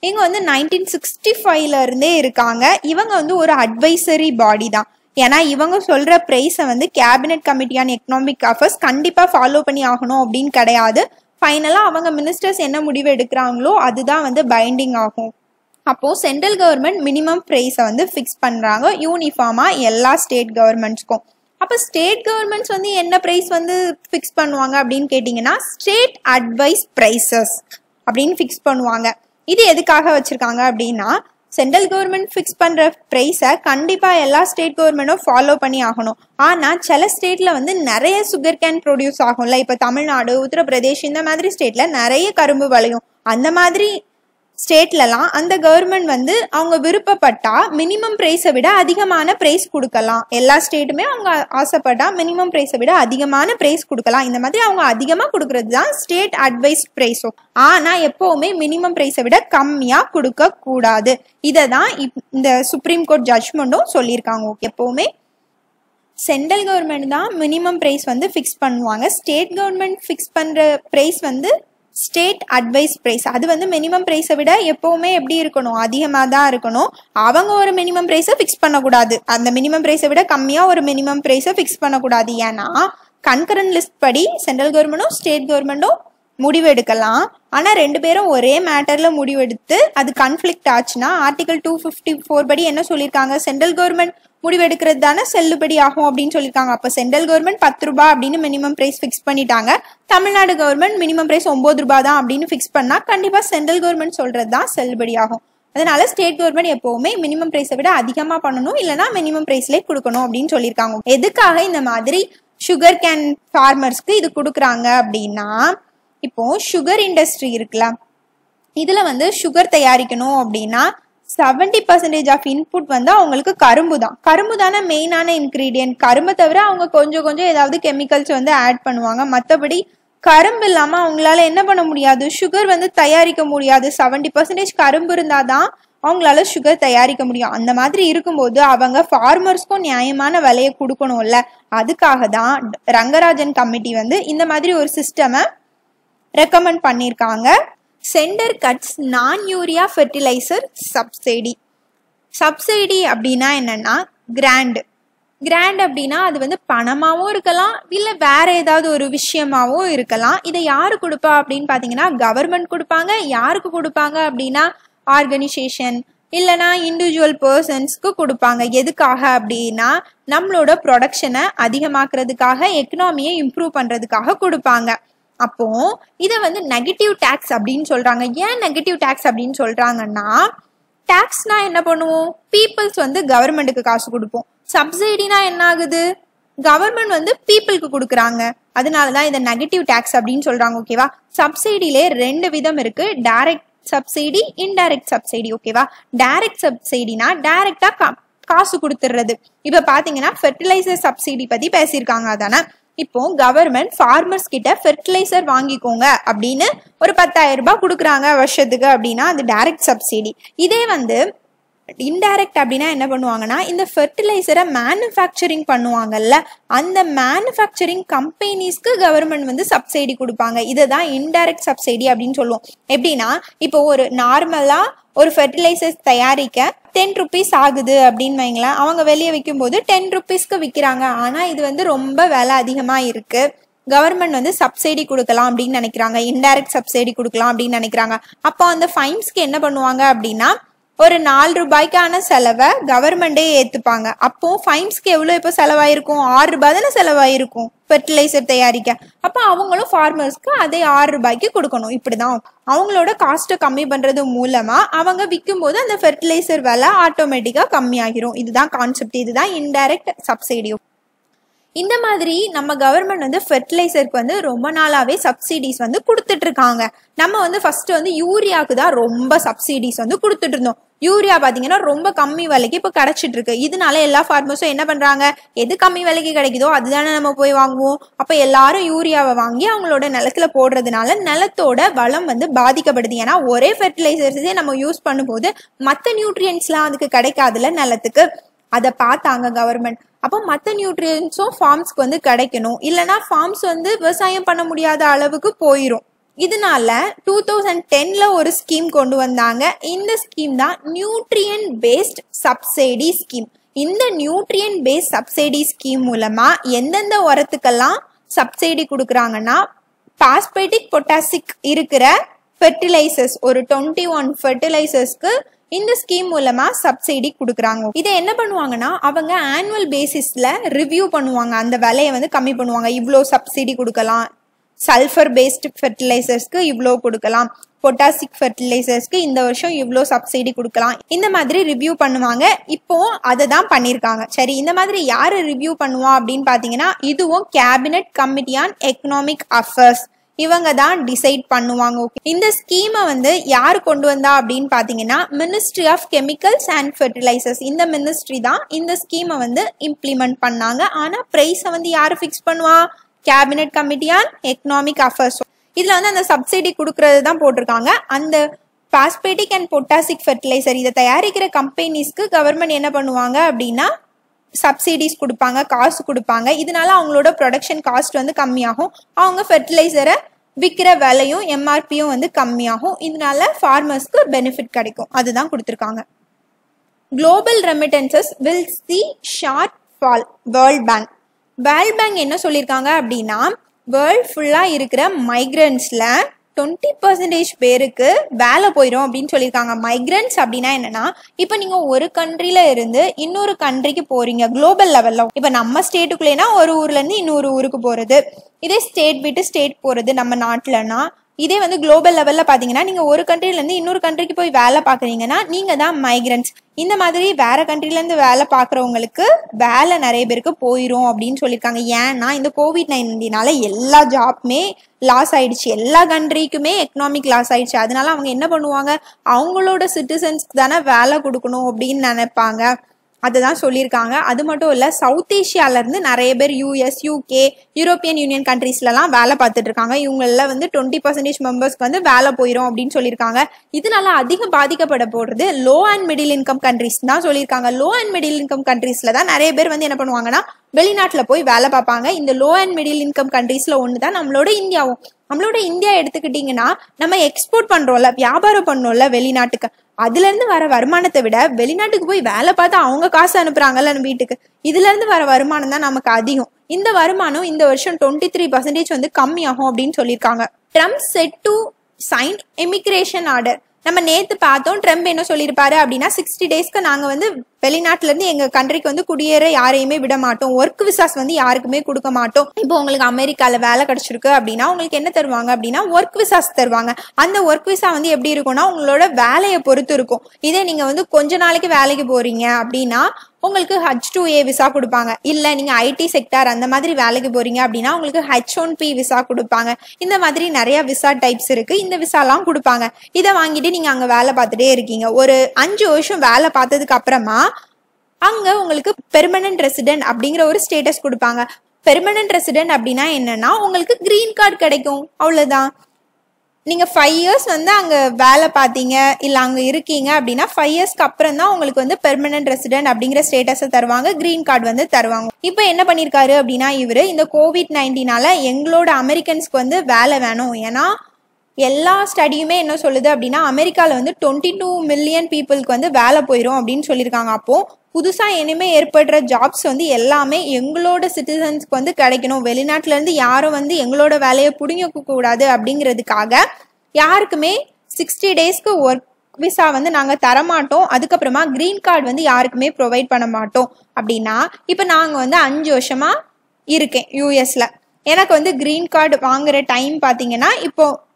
இங்க வந்து 1965ல இருந்தே இருக்காங்க. இவங்க வந்து ஒரு அட்வைசரி பாடி தான். ஏன்னா இவங்க சொல்ற பிரைஸை வந்து cabinet committee on economic affairs கண்டிப்பா ஃபாலோ பண்ணி ஆகணும் அப்படின்னு கிடையாது. ஃபைனலா அவங்க மினிஸ்டர்ஸ் என்ன முடிவு எடுக்கிறாங்களோ அதுதான் வந்து பைண்டிங் ஆகும். அப்போ சென்ட்ரல் கவர்மெண்ட் மினிமம் பிரைஸை வந்து ஃபிக்ஸ் பண்றாங்க யூனிஃபார்மா எல்லா ஸ்டேட் கவர்மெண்ட்ஸ்க்கும். அப்போ ஸ்டேட் கவர்மெண்ட்ஸ் வந்து என்ன பிரைஸ் வந்து ஃபிக்ஸ் பண்ணுவாங்க அப்படின்னு கேட்டீங்கன்னா ஸ்டேட் அட்வைஸ் பிரைசஸ் அப்படின்னு ஃபிக்ஸ் பண்ணுவாங்க. இது எதுக்காக வச்சிருக்காங்க அப்படின்னா சென்ட்ரல் கவர்மெண்ட் ஃபிக்ஸ் பண்ற பிரைஸை கண்டிப்பா எல்லா ஸ்டேட் கவர்மெண்டும் ஃபாலோ பண்ணி ஆகணும். ஆனா சில ஸ்டேட்ல வந்து நிறைய சுகர் கேன் ப்ரொடியூஸ் ஆகும்ல, இப்ப தமிழ்நாடு, உத்தரப்பிரதேஷ், இந்த மாதிரி ஸ்டேட்ல நிறைய கரும்பு விளையும். அந்த மாதிரி ஸ்டேட்லலாம் அந்த கவர்மெண்ட் வந்து அவங்க விருப்பப்பட்டா மினிமம் பிரைஸை விட அதிகமான பிரைஸ் கொடுக்கலாம். எல்லா ஸ்டேட்டுமே அவங்க ஆசைப்பட்டா மினிமம் பிரைஸை விட அதிகமான பிரைஸ் கொடுக்கலாம். இந்த மாதிரி அவங்க அதிகமா கொடுக்கறது தான் ஸ்டேட் அட்வைஸ் பிரைஸோ. ஆனா எப்பவுமே மினிமம் பிரைஸை விட கம்மியா கொடுக்க கூடாது. இதை தான் இந்த சுப்ரீம் கோர்ட் ஜட்மெண்ட்டும் சொல்லியிருக்காங்க. எப்பவுமே சென்ட்ரல் கவர்மெண்ட் தான் மினிமம் பிரைஸ் வந்து ஃபிக்ஸ் பண்ணுவாங்க. ஸ்டேட் கவர்மெண்ட் ஃபிக்ஸ் பண்ற பிரைஸ் வந்து ஸ்டேட் அட்வைஸ் பிரைஸ். அது வந்து மினிமம் பிரைஸை விட எப்பவுமே எப்படி இருக்கணும், அதிகமாக தான் இருக்கணும். அவங்க ஒரு மினிமம் பிரைஸை ஃபிக்ஸ் பண்ணக்கூடாது, அந்த மினிமம் பிரைஸை விட கம்மியாக ஒரு மினிமம் பிரைஸை ஃபிக்ஸ் பண்ணக்கூடாது. ஏன்னா கன்கரண்ட் லிஸ்ட் படி சென்ட்ரல் கவர்மெண்டோ ஸ்டேட் கவர்மெண்டோ முடிவு எடுக்கலாம். ஆனால் ரெண்டு பேரும் ஒரே மேட்டரில் முடிவெடுத்து அது கன்ஃப்ளிக்ட் ஆச்சுன்னா ஆர்டிகல் 254 படி என்ன சொல்லியிருக்காங்க, சென்ட்ரல் கவர்மெண்ட் முடிவெடுக்கிறது தானே செல்லுபடி ஆகும் அப்படின்னு சொல்லியிருக்காங்க. அப்போ சென்ட்ரல் கவர்மெண்ட் 10 ரூபா அப்படின்னு மினிமம் பிரைஸ் ஃபிக்ஸ் பண்ணிட்டாங்க, தமிழ்நாடு கவர்மெண்ட் மினிமம் பிரைஸ் 9 ரூபா தான் அப்படின்னு ஃபிக்ஸ் பண்ணால் கண்டிப்பாக சென்ட்ரல் கவர்மெண்ட் சொல்கிறது தான் செல்லுபடி ஆகும். அதனால ஸ்டேட் கவர்மெண்ட் எப்பவுமே மினிமம் பிரைஸை விட அதிகமாக பண்ணணும், இல்லைனா மினிமம் பிரைஸ்லேயே கொடுக்கணும் அப்படின்னு சொல்லியிருக்காங்க. எதுக்காக இந்த மாதிரி சுகர் கேன் ஃபார்மர்ஸ்க்கு இது கொடுக்குறாங்க அப்படின்னா, இப்போ சுகர் இண்டஸ்ட்ரி இருக்குல்ல, இதில் வந்து சுகர் தயாரிக்கணும் அப்படின்னா 70% ஆஃப் இன்புட் வந்து அவங்களுக்கு கரும்பு தான். கரும்பு தானே மெயினான இன்க்ரீடியன்ட். கரும்பை தவிர அவங்க கொஞ்சம் கொஞ்சம் ஏதாவது கெமிக்கல்ஸ் வந்து ஆட் பண்ணுவாங்க, மற்றபடி கரும்பு இல்லாமல் அவங்களால என்ன பண்ண முடியாது, சுகர் வந்து தயாரிக்க முடியாது. 70% கரும்பு இருந்தால் தான் அவங்களால சுகர் தயாரிக்க முடியும். அந்த மாதிரி இருக்கும்போது அவங்க ஃபார்மர்ஸ்க்கும் நியாயமான விலையை கொடுக்கணும்ல, அதுக்காக தான் ரங்கராஜன் கமிட்டி வந்து இந்த மாதிரி ஒரு சிஸ்டமை ரெக்கமெண்ட் பண்ணியிருக்காங்க. Centre cuts non urea fertiliser subsidy. Subsidy அப்படின்னா என்னன்னா கிராண்டு. கிராண்ட் அப்படின்னா அது வந்து பணமாகவும் இருக்கலாம், இல்லை வேற ஏதாவது ஒரு விஷயமாகவும் இருக்கலாம். இதை யாரு கொடுப்பா அப்படின்னு பார்த்தீங்கன்னா கவர்மெண்ட் கொடுப்பாங்க. யாருக்கு கொடுப்பாங்க அப்படின்னா ஆர்கனைசேஷன் இல்லைனா இண்டிவிஜுவல் பர்சன்ஸ்க்கு கொடுப்பாங்க. எதுக்காக அப்படின்னா நம்மளோட ப்ரொடக்ஷனை அதிகமாக்குறதுக்காக, எக்கனாமியை இம்ப்ரூவ் பண்ணுறதுக்காக கொடுப்பாங்க. அப்போ இதை வந்து நெகட்டிவ் டேக்ஸ் அப்படின்னு சொல்றாங்க. ஏன் நெகட்டிவ் டேக்ஸ் அப்படின்னு சொல்றாங்கன்னா, டேக்ஸ்னா என்ன பண்ணுவோம், பீப்புள்ஸ் வந்து கவர்மெண்ட்டுக்கு காசு கொடுப்போம். சப்சிடினா என்ன ஆகுது, கவர்மெண்ட் வந்து பீப்புளுக்கு கொடுக்குறாங்க. அதனாலதான் இதை நெகட்டிவ் டேக்ஸ் அப்படின்னு சொல்றாங்க. ஓகேவா, சப்சிடிலே 2 விதம் இருக்கு, டைரக்ட் சப்சிடி, இன்டைரக்ட் சப்சிடி. ஓகேவா, டைரக்ட் சப்சிடினா டைரக்டா காசு கொடுத்துடுறது. இப்ப பாத்தீங்கன்னா ஃபெர்டிலைசர் சப்சிடி பத்தி பேசியிருக்காங்க. அதானே இப்போ கவர்மெண்ட் ஃபார்மர்ஸ் கிட்ட ஃபெர்டிலைசர் வாங்கிக்கோங்க அப்படின்னு ஒரு 10,000 ரூபாய் கொடுக்குறாங்க வருஷத்துக்கு அப்படின்னா அது டைரக்ட் சப்சிடி. இதே வந்து இன்டைரக்ட் அப்படின்னா என்ன பண்ணுவாங்கன்னா, இந்த ஃபெர்டிலைசரை மேனுஃபேக்சரிங் பண்ணுவாங்கல்ல, அந்த மேனுஃபேக்சரிங் கம்பெனிஸ்க்கு கவர்மெண்ட் வந்து சப்சிடி கொடுப்பாங்க. இதை தான் இன்டைரக்ட் சப்சிடி அப்படின்னு சொல்லுவோம். எப்படின்னா இப்போ ஒரு நார்மலா ஒரு ஃபெர்டிலைசர் தயாரிக்க 10 ரூபீஸ் ஆகுது அப்படின்னு வைங்களேன், அவங்க வெளியே விற்கும் போது 10 ரூபீஸ்க்கு விற்கிறாங்க. ஆனால் இது வந்து ரொம்ப விலை அதிகமாக இருக்கு, கவர்மெண்ட் வந்து சப்சிடி கொடுக்கலாம் அப்படின்னு நினைக்கிறாங்க, இன்டைரக்ட் சப்சிடி கொடுக்கலாம் அப்படின்னு நினைக்கிறாங்க. அப்போ அந்த ஃபைன்ஸ்க்கு என்ன பண்ணுவாங்க அப்படின்னா, ஒரு 4 ரூபாய்க்கான செலவை கவர்மெண்டே ஏற்றுப்பாங்க. அப்போ ஃபைன்ஸ்க்கு எவ்வளோ இப்போ செலவாயிருக்கும், 6 ரூபாய் தானே செலவாயிருக்கும் ஃபெர்டிலைசர் தயாரிக்க. அப்போ அவங்களும் ஃபார்மர்ஸ்க்கு அதே 6 ரூபாய்க்கு கொடுக்கணும். இப்படிதான் அவங்களோட காஸ்ட்டை கம்மி பண்ணுறது மூலமாக அவங்க விற்கும் போது அந்த ஃபெர்டிலைசர் விலை ஆட்டோமேட்டிக்காக கம்மியாகிரும். இதுதான் கான்செப்ட், இதுதான் இன்டைரக்ட் சப்சிடி. இந்த மாதிரி நம்ம கவர்மெண்ட் வந்து ஃபெர்டிலைசருக்கு வந்து ரொம்ப நாளாகவே சப்சிடிஸ் வந்து கொடுத்துட்ருக்காங்க. நம்ம வந்து ஃபஸ்ட்டு வந்து யூரியாவுக்கு தான் ரொம்ப சப்சிடிஸ் வந்து கொடுத்துட்ருந்தோம். யூரியா பார்த்தீங்கன்னா ரொம்ப கம்மி விலைக்கு இப்போ கிடச்சிட்ருக்கு. இதனால எல்லா ஃபார்மர்ஸும் என்ன பண்ணுறாங்க, எது கம்மி விலைக்கு கிடைக்குதோ அதுதானே நம்ம போய் வாங்குவோம். அப்போ எல்லாரும் யூரியாவை வாங்கி அவங்களோட நிலத்துல போடுறதுனால நிலத்தோட வளம் வந்து பாதிக்கப்படுது. ஏன்னா ஒரே ஃபெர்டிலைசர்ஸே நம்ம யூஸ் பண்ணும்போது மற்ற நியூட்ரியன்ஸ்லாம் அதுக்கு கிடைக்காதுல நிலத்துக்கு. அதை பார்த்தாங்க கவர்மெண்ட். அப்போ மற்ற நியூட்ரியன்ஸும் ஃபார்ம்ஸ்க்கு வந்து கிடைக்கணும், இல்லைனா ஃபார்ம்ஸ் வந்து விவசாயம் பண்ண முடியாத அளவுக்கு போயிடும். இதனால 2010ல் ஒரு ஸ்கீம் கொண்டு வந்தாங்க. இந்த ஸ்கீம் தான் நியூட்ரியன்ட் பேஸ்ட் சப்சிடி ஸ்கீம். இந்த நியூட்ரியன்ட் பேஸ்ட் சப்சிடி ஸ்கீம் மூலமா எந்தெந்த உரத்துக்கெல்லாம் சப்சிடி கொடுக்குறாங்கன்னா, பாஸ்பேட்டிக் பொட்டாசிக் இருக்கிற ஃபெர்டிலைசர்ஸ் ஒரு 21 ஃபெர்டிலைசர்ஸ்க்கு இந்த ஸ்கீம் மூலமா சப்சிடி கொடுக்குறாங்க. இதை என்ன பண்ணுவாங்கன்னா அவங்க ஆனுவல் பேசிஸ்ல ரிவ்யூ பண்ணுவாங்க, அந்த விலையை வந்து கம்மி பண்ணுவாங்க. இவ்வளோ சப்சிடி கொடுக்கலாம், சல்ஃபர் பேஸ்டு ஃபெர்டிலைசர்ஸ்க்கு இவ்வளோ கொடுக்கலாம், பொட்டாசிக் ஃபெர்டிலைசர்ஸ்க்கு இந்த வருஷம் இவ்வளோ சப்சிடி கொடுக்கலாம், இந்த மாதிரி ரிவ்யூ பண்ணுவாங்க. இப்போ அதை தான் பண்ணியிருக்காங்க. சரி, இந்த மாதிரி யாரு ரிவ்யூ பண்ணுவா அப்படின்னு பார்த்தீங்கன்னா, இதுவும் cabinet committee on economic affairs இவங்க தான் டிசைட் பண்ணுவாங்க. இந்த ஸ்கீமை வந்து யார் கொண்டு வந்தா அப்படின்னு பார்த்தீங்கன்னா, ministry of chemicals and fertilisers இந்த மினிஸ்ட்ரி தான் இந்த ஸ்கீமை வந்து இம்ப்ளிமெண்ட் பண்ணாங்க. ஆனால் ப்ரைஸை வந்து யார் ஃபிக்ஸ் பண்ணுவா, cabinet committee on economic affairs. இதில் வந்து அந்த சப்சிடி கொடுக்கறது தான் போட்டிருக்காங்க. அந்த பாஸ்பேட்டிக் அண்ட் பொட்டாசிக் ஃபெர்டிலைசர் இதை தயாரிக்கிற கம்பெனிஸ்க்கு கவர்மெண்ட் என்ன பண்ணுவாங்க அப்படின்னா சப்சிடிஸ் கொடுப்பாங்க, காசு கொடுப்பாங்க. இதனால அவங்களோட ப்ரொடக்ஷன் காஸ்ட் வந்து கம்மியாகும், அவங்க ஃபெர்டிலைசரை விற்கிற விலையும் எம்ஆர்பியும் வந்து கம்மியாகும். இதனால ஃபார்மர்ஸ்க்கு பெனிஃபிட் கிடைக்கும், அதுதான் கொடுத்துருக்காங்க. Global remittances will see short fall. World bank world bank என்ன சொல்லியிருக்காங்க அப்படின்னா, வேர்ல்ட் ஃபுல்லாக இருக்கிற மைக்ரன்ஸில் 20% பேருக்கு வேலை போயிடும் அப்படின்னு சொல்லியிருக்காங்க. மைக்ரன்ஸ் அப்படின்னா என்னன்னா, இப்போ நீங்கள் ஒரு கண்ட்ரியில் இருந்து இன்னொரு கண்ட்ரிக்கு போகிறீங்க குளோபல் லெவலில். இப்போ நம்ம ஸ்டேட்டுக்குள்ளேனா ஒரு ஊர்லேருந்து இன்னொரு ஊருக்கு போகிறது, இதே ஸ்டேட் விட்டு ஸ்டேட் போகிறது நம்ம நாட்டில்னா. இதே வந்து குளோபல் லெவலில் பார்த்தீங்கன்னா, நீங்கள் ஒரு கண்ட்ரிலேருந்து இன்னொரு கண்ட்ரிக்கு போய் வேலை பார்க்குறீங்கன்னா நீங்கள் தான் மைக்ரன்ட்ஸ். இந்த மாதிரி வேறு கண்ட்ரிலேருந்து வேலை பார்க்குறவங்களுக்கு வேலை நிறைய பேருக்கு போயிடும் அப்படின்னு சொல்லியிருக்காங்க. ஏன்னா இந்த COVID-19 எல்லா ஜாப்புமே லாஸ் ஆகிடுச்சு, எல்லா கண்ட்ரிக்குமே எக்கனாமிக் லாஸ் ஆகிடுச்சு. அதனால அவங்க என்ன பண்ணுவாங்க, அவங்களோட சிட்டிசன்ஸ்க்கு தானே வேலை கொடுக்கணும் அப்படின்னு நினைப்பாங்க. அதுதான் சொல்லியிருக்காங்க. அது மட்டும் இல்லை, சவுத் ஏஷியாவிலேருந்து நிறைய பேர் யூஎஸ், யூகே, யூரோப்பியன் யூனியன் கண்ட்ரீஸ்லலாம் வேலை பார்த்துட்டு இருக்காங்க. இவங்களில் வந்து 20% மெம்பர்ஸ்க்கு வந்து வேலை போயிடும் அப்படின்னு சொல்லியிருக்காங்க. இதனால அதிகம் பாதிக்கப்பட போடுறது low and middle income countries தான் சொல்லியிருக்காங்க. லோ அண்ட் மிடில் இன்கம் கண்ட்ரீஸில் தான் நிறைய பேர் வந்து என்ன பண்ணுவாங்கன்னா வெளிநாட்டில் போய் வேலை பார்ப்பாங்க. இந்த லோ அண்ட் மிடில் இன்கம் கண்ட்ரீஸில் ஒன்று தான் நம்மளோட இந்தியாவும். நம்மளோட இந்தியா எடுத்துக்கிட்டிங்கன்னா, நம்ம எக்ஸ்போர்ட் பண்ணுறோம்ல, வியாபாரம் பண்ணுறோம்ல வெளிநாட்டுக்கு, அதுலேருந்து வர வருமானத்தை விட வெளிநாட்டுக்கு போய் வேலை பார்த்து அவங்க காசு அனுப்புகிறாங்கல்ல நம்ம வீட்டுக்கு, இதுலேருந்து வர வருமானம் தான் நமக்கு அதிகம். இந்த வருமானம் இந்த வருஷம் 23% வந்து கம்மியாகும் அப்படின்னு சொல்லியிருக்காங்க. Trump set to sign immigration order. நம்ம நேற்று பார்த்தோம் ட்ரம்ப் என்ன சொல்லியிருப்பாரு அப்படின்னா, 60 டேஸ்க்கு நாங்கள் வந்து வெளிநாட்டிலேருந்து எங்கள் கண்ட்ரிக்கு வந்து குடியேற யாரையுமே விட மாட்டோம், ஒர்க் விசாஸ் வந்து யாருக்குமே கொடுக்க மாட்டோம். இப்போ உங்களுக்கு அமெரிக்காவில் வேலை கிடச்சிருக்கு அப்படின்னா உங்களுக்கு என்ன தருவாங்க அப்படின்னா ஒர்க் விசாஸ் தருவாங்க. அந்த ஒர்க் விசா வந்து எப்படி இருக்கும்னா உங்களோட வேலையை பொறுத்து இருக்கும். இதே நீங்கள் வந்து கொஞ்ச நாளைக்கு வேலைக்கு போகிறீங்க அப்படின்னா உங்களுக்கு H2A விசா கொடுப்பாங்க. இல்லை நீங்கள் ஐடி செக்டார் அந்த மாதிரி வேலைக்கு போகிறீங்க அப்படின்னா உங்களுக்கு H1B விசா கொடுப்பாங்க. இந்த மாதிரி நிறையா விசா டைப்ஸ் இருக்குது. இந்த விசாலாம் கொடுப்பாங்க. இதை வாங்கிட்டு நீங்கள் அங்கே வேலை பார்த்துட்டே இருக்கீங்க. ஒரு 5 வருஷம் வேலை பார்த்ததுக்கு அப்புறமா அங்கே உங்களுக்கு பெர்மனன்ட் ரெசிடென்ட் அப்படிங்கிற ஒரு ஸ்டேட்டஸ் கொடுப்பாங்க. பெர்மனன்ட் ரெசிடென்ட் அப்படின்னா என்னன்னா உங்களுக்கு கிரீன் கார்டு கிடைக்கும். அவ்வளோதான். நீங்கள் 5 இயர்ஸ் வந்து அங்கே வேலை பார்த்தீங்க இல்லை அங்கே இருக்கீங்க அப்படின்னா 5 இயர்ஸ்க்கு அப்புறம் தான் உங்களுக்கு வந்து பெர்மனன்ட் ரெசிடென்ட் அப்படிங்கிற ஸ்டேட்டஸை தருவாங்க, க்ரீன் கார்டு வந்து தருவாங்க. இப்போ என்ன பண்ணியிருக்காரு அப்படின்னா இவர், இந்த COVID-19 எங்களோட அமெரிக்கன்ஸ்க்கு வந்து வேலை வேணும். ஏன்னா எல்லா ஸ்டடியுமே என்ன சொல்லுது அப்படின்னா அமெரிக்காவில் வந்து 22 மில்லியன் பீப்புளுக்கு வந்து வேலை போயிடும் அப்படின்னு சொல்லியிருக்காங்க. அப்போது புதுசாக இனிமேல் ஏற்படுற ஜாப்ஸ் வந்து எல்லாமே எங்களோட சிட்டிசன்ஸ்க்கு வந்து கிடைக்கணும். வெளிநாட்டிலேருந்து யாரும் வந்து எங்களோட வேலையை பிடுங்கக்கூடாது அப்படிங்கிறதுக்காக யாருக்குமே 60 டேஸ்க்கு ஒர்க் விசா வந்து நாங்கள் தரமாட்டோம். அதுக்கப்புறமா க்ரீன் கார்டு வந்து யாருக்குமே ப்ரொவைட் பண்ண மாட்டோம் அப்படின்னா, இப்போ நாங்கள் வந்து 5 வருஷமாக இருக்கேன் யூஎஸில், எனக்கு வந்து க்ரீன் கார்டு வாங்குகிற டைம் பார்த்தீங்கன்னா இப்போது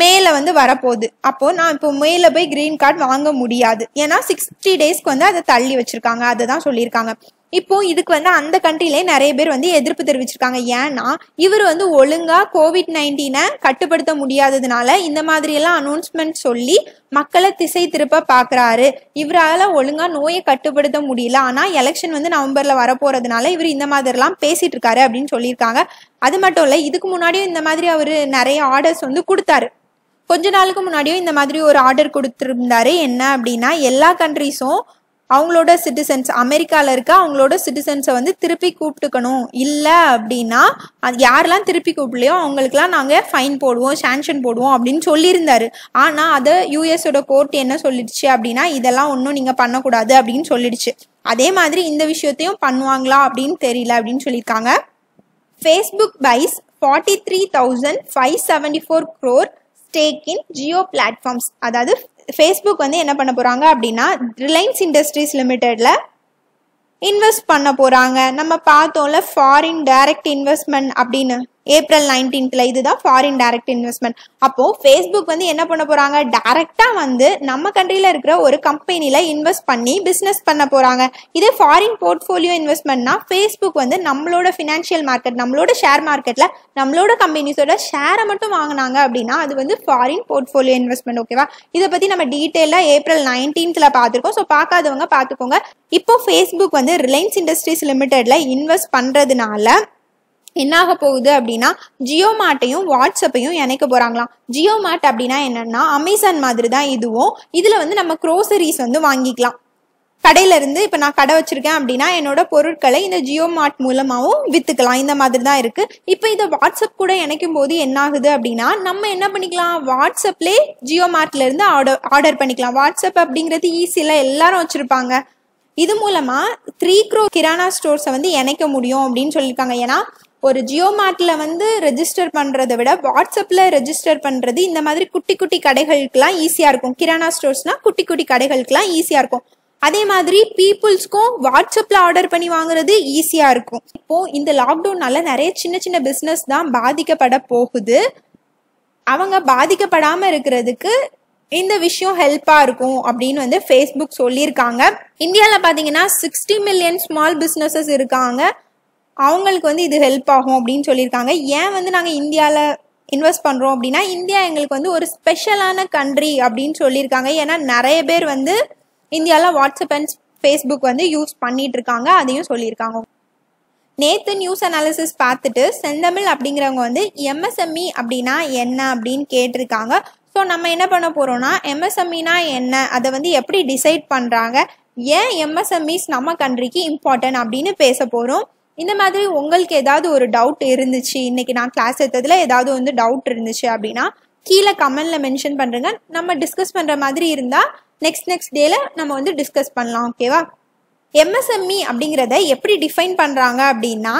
மேலே வந்து வரப்போகுது. அப்போது நான் இப்போ மேலே போய் க்ரீன் கார்டு வாங்க முடியாது. ஏன்னா 60 டேஸ்க்கு வந்து அதை தள்ளி வச்சுருக்காங்க. அதை தான் சொல்லியிருக்காங்க. இப்போது இதுக்கு வந்து அந்த கண்ட்ரிலே நிறைய பேர் வந்து எதிர்ப்பு தெரிவிச்சிருக்காங்க. ஏன்னா இவர் வந்து ஒழுங்காக COVID-19 கட்டுப்படுத்த முடியாததுனால இந்த மாதிரியெல்லாம் அனௌன்ஸ்மெண்ட் சொல்லி மக்களை திசை திருப்ப பார்க்குறாரு. இவரால் ஒழுங்காக நோயை கட்டுப்படுத்த முடியல. ஆனால் எலெக்ஷன் வந்து நவம்பரில் வரப்போகிறதுனால இவர் இந்த மாதிரிலாம் பேசிகிட்டு இருக்காரு அப்படின்னு சொல்லியிருக்காங்க. அது மட்டும் இல்லை, இதுக்கு முன்னாடியும் இந்த மாதிரி அவர் நிறைய ஆர்டர்ஸ் வந்து கொடுத்தாரு. கொஞ்ச நாளுக்கு முன்னாடியும் இந்த மாதிரி ஒரு ஆர்டர் கொடுத்துருந்தாரு. என்ன அப்படின்னா எல்லா கண்ட்ரிஸும் அவங்களோட சிட்டிசன்ஸ், அமெரிக்காவில் இருக்க அவங்களோட சிட்டிசன்ஸை வந்து திருப்பி கூப்பிட்டுக்கணும். இல்லை அப்படின்னா அது யாரெல்லாம் திருப்பி கூப்பிடலையோ அவங்களுக்குலாம் நாங்கள் ஃபைன் போடுவோம், சாங்ஷன் போடுவோம் அப்படின்னு சொல்லியிருந்தாரு. ஆனால் அதை யூஎஸோட கோர்ட் என்ன சொல்லிடுச்சு அப்படின்னா இதெல்லாம் ஒன்றும் நீங்கள் பண்ணக்கூடாது அப்படின்னு சொல்லிடுச்சு. அதே மாதிரி இந்த விஷயத்தையும் பண்ணுவாங்களா அப்படின்னு தெரியல அப்படின்னு சொல்லியிருக்காங்க. Facebook buys 43,574 crore stake in Jio platforms. அதாவது ஃபேஸ்புக் வந்து என்ன பண்ண போகிறாங்க அப்படின்னா ரிலையன்ஸ் இண்டஸ்ட்ரீஸ் லிமிட்டெடில் இன்வெஸ்ட் பண்ண போகிறாங்க. நம்ம பார்த்தோம்ல ஃபாரின் டைரக்ட் இன்வெஸ்ட்மெண்ட் அப்படின்னு, ஏப்ரல் 19th இதுதான் ஃபாரின் டைரக்ட் இன்வெஸ்ட்மெண்ட். அப்போது ஃபேஸ்புக் வந்து என்ன பண்ண போகிறாங்க, டைரக்டாக வந்து நம்ம கண்ட்ரியில் இருக்கிற ஒரு கம்பெனியில் இன்வெஸ்ட் பண்ணி பிஸ்னஸ் பண்ண போகிறாங்க. இதே ஃபாரின் போர்ட்ஃபோலியோ இன்வெஸ்ட்மெண்ட்னா ஃபேஸ்புக் வந்து நம்மளோட ஃபினான்ஷியல் மார்க்கெட், நம்மளோட ஷேர் மார்க்கெட்டில் நம்மளோட கம்பெனிஸோட ஷேரை மட்டும் வாங்கினாங்க அப்படின்னா அது வந்து ஃபாரின் போர்ட்ஃபோலியோ இன்வெஸ்ட்மெண்ட். ஓகேவா, இதை பற்றி நம்ம டீட்டெயிலாக ஏப்ரல் 19th பார்த்துருக்கோம். ஸோ பார்க்காதவங்க பார்த்துக்கோங்க. இப்போ ஃபேஸ்புக் வந்து ரிலையன்ஸ் இண்டஸ்ட்ரீஸ் லிமிட்டெடில் இன்வெஸ்ட் பண்ணுறதுனால என்னாக போகுது அப்படின்னா ஜியோ மார்ட்டையும் வாட்ஸ்அப்பையும் இணைக்க போகிறாங்களாம். ஜியோ மார்ட் அப்படின்னா என்னென்னா அமேசான் மாதிரி தான் இதுவும். இதில் வந்து நம்ம க்ரோசரிஸ் வந்து வாங்கிக்கலாம். கடையிலேருந்து இப்போ நான் கடை வச்சுருக்கேன் அப்படின்னா என்னோட பொருட்களை இந்த ஜியோ மார்ட் மூலமாகவும் விற்றுக்கலாம். இந்த மாதிரி தான் இருக்குது. இப்போ இதை வாட்ஸ்அப் கூட இணைக்கும் போது என்னாகுது அப்படின்னா நம்ம என்ன பண்ணிக்கலாம், வாட்ஸ்அப்லேயே ஜியோ மார்ட்லேருந்து ஆர்டர் பண்ணிக்கலாம். வாட்ஸ்அப் அப்படிங்கிறது ஈஸியில் எல்லாரும் வச்சுருப்பாங்க. இது மூலமா 3 crore கிரானா ஸ்டோர்ஸ் வந்து இணைக்க முடியும் அப்படினு சொல்லிருக்காங்க. ஏனா ஒரு ஜியோ மார்ட்ல வந்து ரெஜிஸ்டர் பண்றதை விட வாட்ஸ்அப்ல ரெஜிஸ்டர் பண்றது இந்த மாதிரி குட்டி குட்டி கடைகளுக்குலாம் ஈஸியா இருக்கும். கிரானா ஸ்டோர்ஸ்னா குட்டி குட்டி கடைகளுக்குலாம் ஈஸியா இருக்கும். அதே மாதிரி பீப்புள்ஸ்க்கும் வாட்ஸ்அப்ல ஆர்டர் பண்ணி வாங்குறது ஈஸியா இருக்கும். இப்போ இந்த லாக்டவுன்னால நிறைய சின்ன சின்ன பிசினஸ் தான் பாதிக்கப்பட போகுது. அவங்க பாதிக்கப்படாம இருக்கிறதுக்கு இந்த விஷயம் ஹெல்ப்பா இருக்கும் அப்படின்னு வந்து ஃபேஸ்புக் சொல்லியிருக்காங்க. இந்தியாவில் பார்த்தீங்கன்னா 60 million ஸ்மால் பிஸ்னஸஸ் இருக்காங்க. அவங்களுக்கு வந்து இது ஹெல்ப் ஆகும் அப்படின்னு சொல்லியிருக்காங்க. ஏன் வந்து நாங்கள் இந்தியாவில் இன்வெஸ்ட் பண்ணுறோம் அப்படின்னா இந்தியா எங்களுக்கு வந்து ஒரு ஸ்பெஷலான கண்ட்ரி அப்படின்னு சொல்லியிருக்காங்க. ஏன்னா நிறைய பேர் வந்து இந்தியாவில் வாட்ஸ்அப் அண்ட் ஃபேஸ்புக் வந்து யூஸ் பண்ணிட்டு இருக்காங்க. அதையும் சொல்லியிருக்காங்க. நேற்று நியூஸ் அனாலிசிஸ் பார்த்துட்டு செந்தமிழ் அப்படிங்கிறவங்க வந்து MSME அப்படின்னா என்ன அப்படின்னு கேட்டிருக்காங்க. ஸோ நம்ம என்ன பண்ண போகிறோம்னா MSMEனா என்ன, அதை வந்து எப்படி டிசைட் பண்ணுறாங்க, ஏன் MSMEs நம்ம கண்ட்ரிக்கு இம்பார்ட்டன்ட் அப்படின்னு பேச போகிறோம். இந்த மாதிரி உங்களுக்கு ஏதாவது ஒரு டவுட் இருந்துச்சு, இன்றைக்கி நான் கிளாஸ் எடுத்ததில் ஏதாவது வந்து டவுட் இருந்துச்சு அப்படின்னா கீழே கமெண்டில் மென்ஷன் பண்ணுறங்க. நம்ம டிஸ்கஸ் பண்ணுற மாதிரி இருந்தால் நெக்ஸ்ட் டேல நம்ம வந்து டிஸ்கஸ் பண்ணலாம், ஓகேவா? MSME அப்படிங்கிறத எப்படி டிஃபைன் பண்ணுறாங்க அப்படின்னா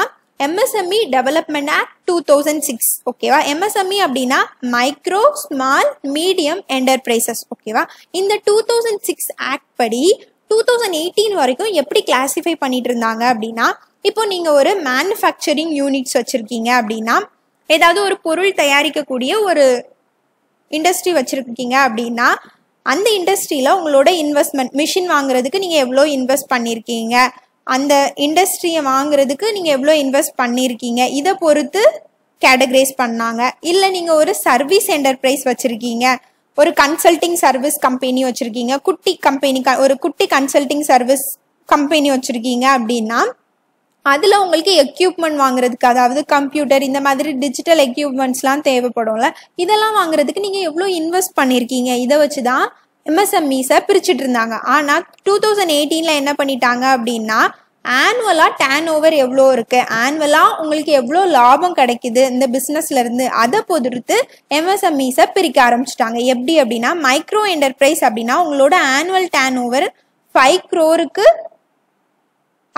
MSME டெவலப்மெண்ட் ஆக்ட் 2006, ஓகேவா? MSME அப்படின்னா மைக்ரோ ஸ்மால் மீடியம் என்டர்பிரைசஸ், ஓகேவா? இந்த 2006 ஆக்ட் படி 2018 வரைக்கும் எப்படி கிளாசிஃபை பண்ணிட்டு இருந்தாங்க அப்படின்னா, இப்போ நீங்கள் ஒரு மேனுஃபேக்சரிங் யூனிட்ஸ் வச்சுருக்கீங்க அப்படின்னா, ஏதாவது ஒரு பொருள் தயாரிக்கக்கூடிய ஒரு இண்டஸ்ட்ரி வச்சுருக்கீங்க அப்படின்னா அந்த இண்டஸ்ட்ரியில் உங்களோட இன்வெஸ்ட்மெண்ட், மிஷின் வாங்குறதுக்கு நீங்கள் எவ்வளோ இன்வெஸ்ட் பண்ணியிருக்கீங்க, அந்த இண்டஸ்ட்ரியை வாங்குறதுக்கு நீங்கள் எவ்வளோ இன்வெஸ்ட் பண்ணியிருக்கீங்க, இதை பொறுத்து கேட்டகரைஸ் பண்ணாங்க. இல்லை நீங்கள் ஒரு சர்வீஸ் என்டர்பிரைஸ் வச்சுருக்கீங்க, ஒரு கன்சல்டிங் சர்வீஸ் கம்பெனி வச்சுருக்கீங்க, ஒரு குட்டி கன்சல்டிங் சர்வீஸ் கம்பெனி வச்சுருக்கீங்க அப்படின்னா அதில் உங்களுக்கு எக்யூப்மெண்ட் வாங்குறதுக்கு, அதாவது கம்ப்யூட்டர் இந்த மாதிரி டிஜிட்டல் எக்யூப்மெண்ட்ஸ்லாம் தேவைப்படும்ல, இதெல்லாம் வாங்குறதுக்கு நீங்கள் எவ்வளோ இன்வெஸ்ட் பண்ணியிருக்கீங்க, இதை வச்சு தான் MSMEஸை பிரிச்சுட்டு இருந்தாங்க. ஆனால் 2018 என்ன பண்ணிட்டாங்க அப்படின்னா ஆனுவலாக டேன் ஓவர் எவ்வளோ இருக்குது, ஆனுவலாக உங்களுக்கு எவ்வளோ லாபம் கிடைக்குது இந்த பிஸ்னஸ்லேருந்து, அதை பொறுத்து MSMEஸை பிரிக்க ஆரம்பிச்சிட்டாங்க. எப்படி அப்படின்னா மைக்ரோ என்டர்பிரைஸ் அப்படின்னா உங்களோட ஆனுவல் டேன் ஓவர் 5 crore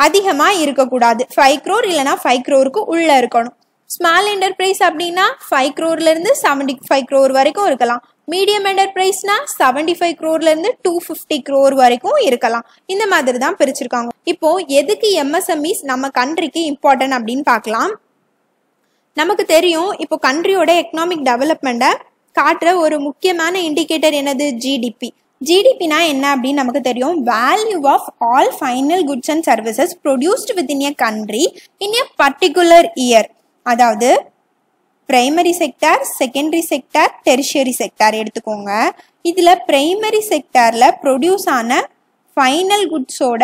அதிகமாக இருக்கக்கூடாது, 5 crore இல்லைனா 5 crore உள்ளே இருக்கணும். ஸ்மால் என்டர்பிரைஸ் அப்படின்னா 5 crore 75 crore வரைக்கும் இருக்கலாம். மீடியம் என்டர்பிரைஸ்னா 75 crore 250 crore வரைக்கும் இருக்கலாம். இந்த மாதிரி தான் பிரிச்சிருக்காங்க. இப்போ எதுக்கு MSMEஸ் நம்ம கண்ட்ரிக்கு இம்பார்ட்டன்ட் அப்படின்னு பார்க்கலாம். நமக்கு தெரியும் இப்போ கண்ட்ரியோட எக்கனாமிக் டெவலப்மெண்ட்டை காட்டுற ஒரு முக்கியமான இண்டிகேட்டர் என்னது? GDP. GDPனா என்ன அப்படின்னு நமக்கு தெரியும். Value of all final goods and services produced with in a country in a particular year. அதாவது primary sector, secondary sector, tertiary sector எடுத்துக்கோங்க. இதில் பிரைமரி செக்டாரில் ப்ரொடியூஸ் ஆன ஃபைனல் குட்ஸோட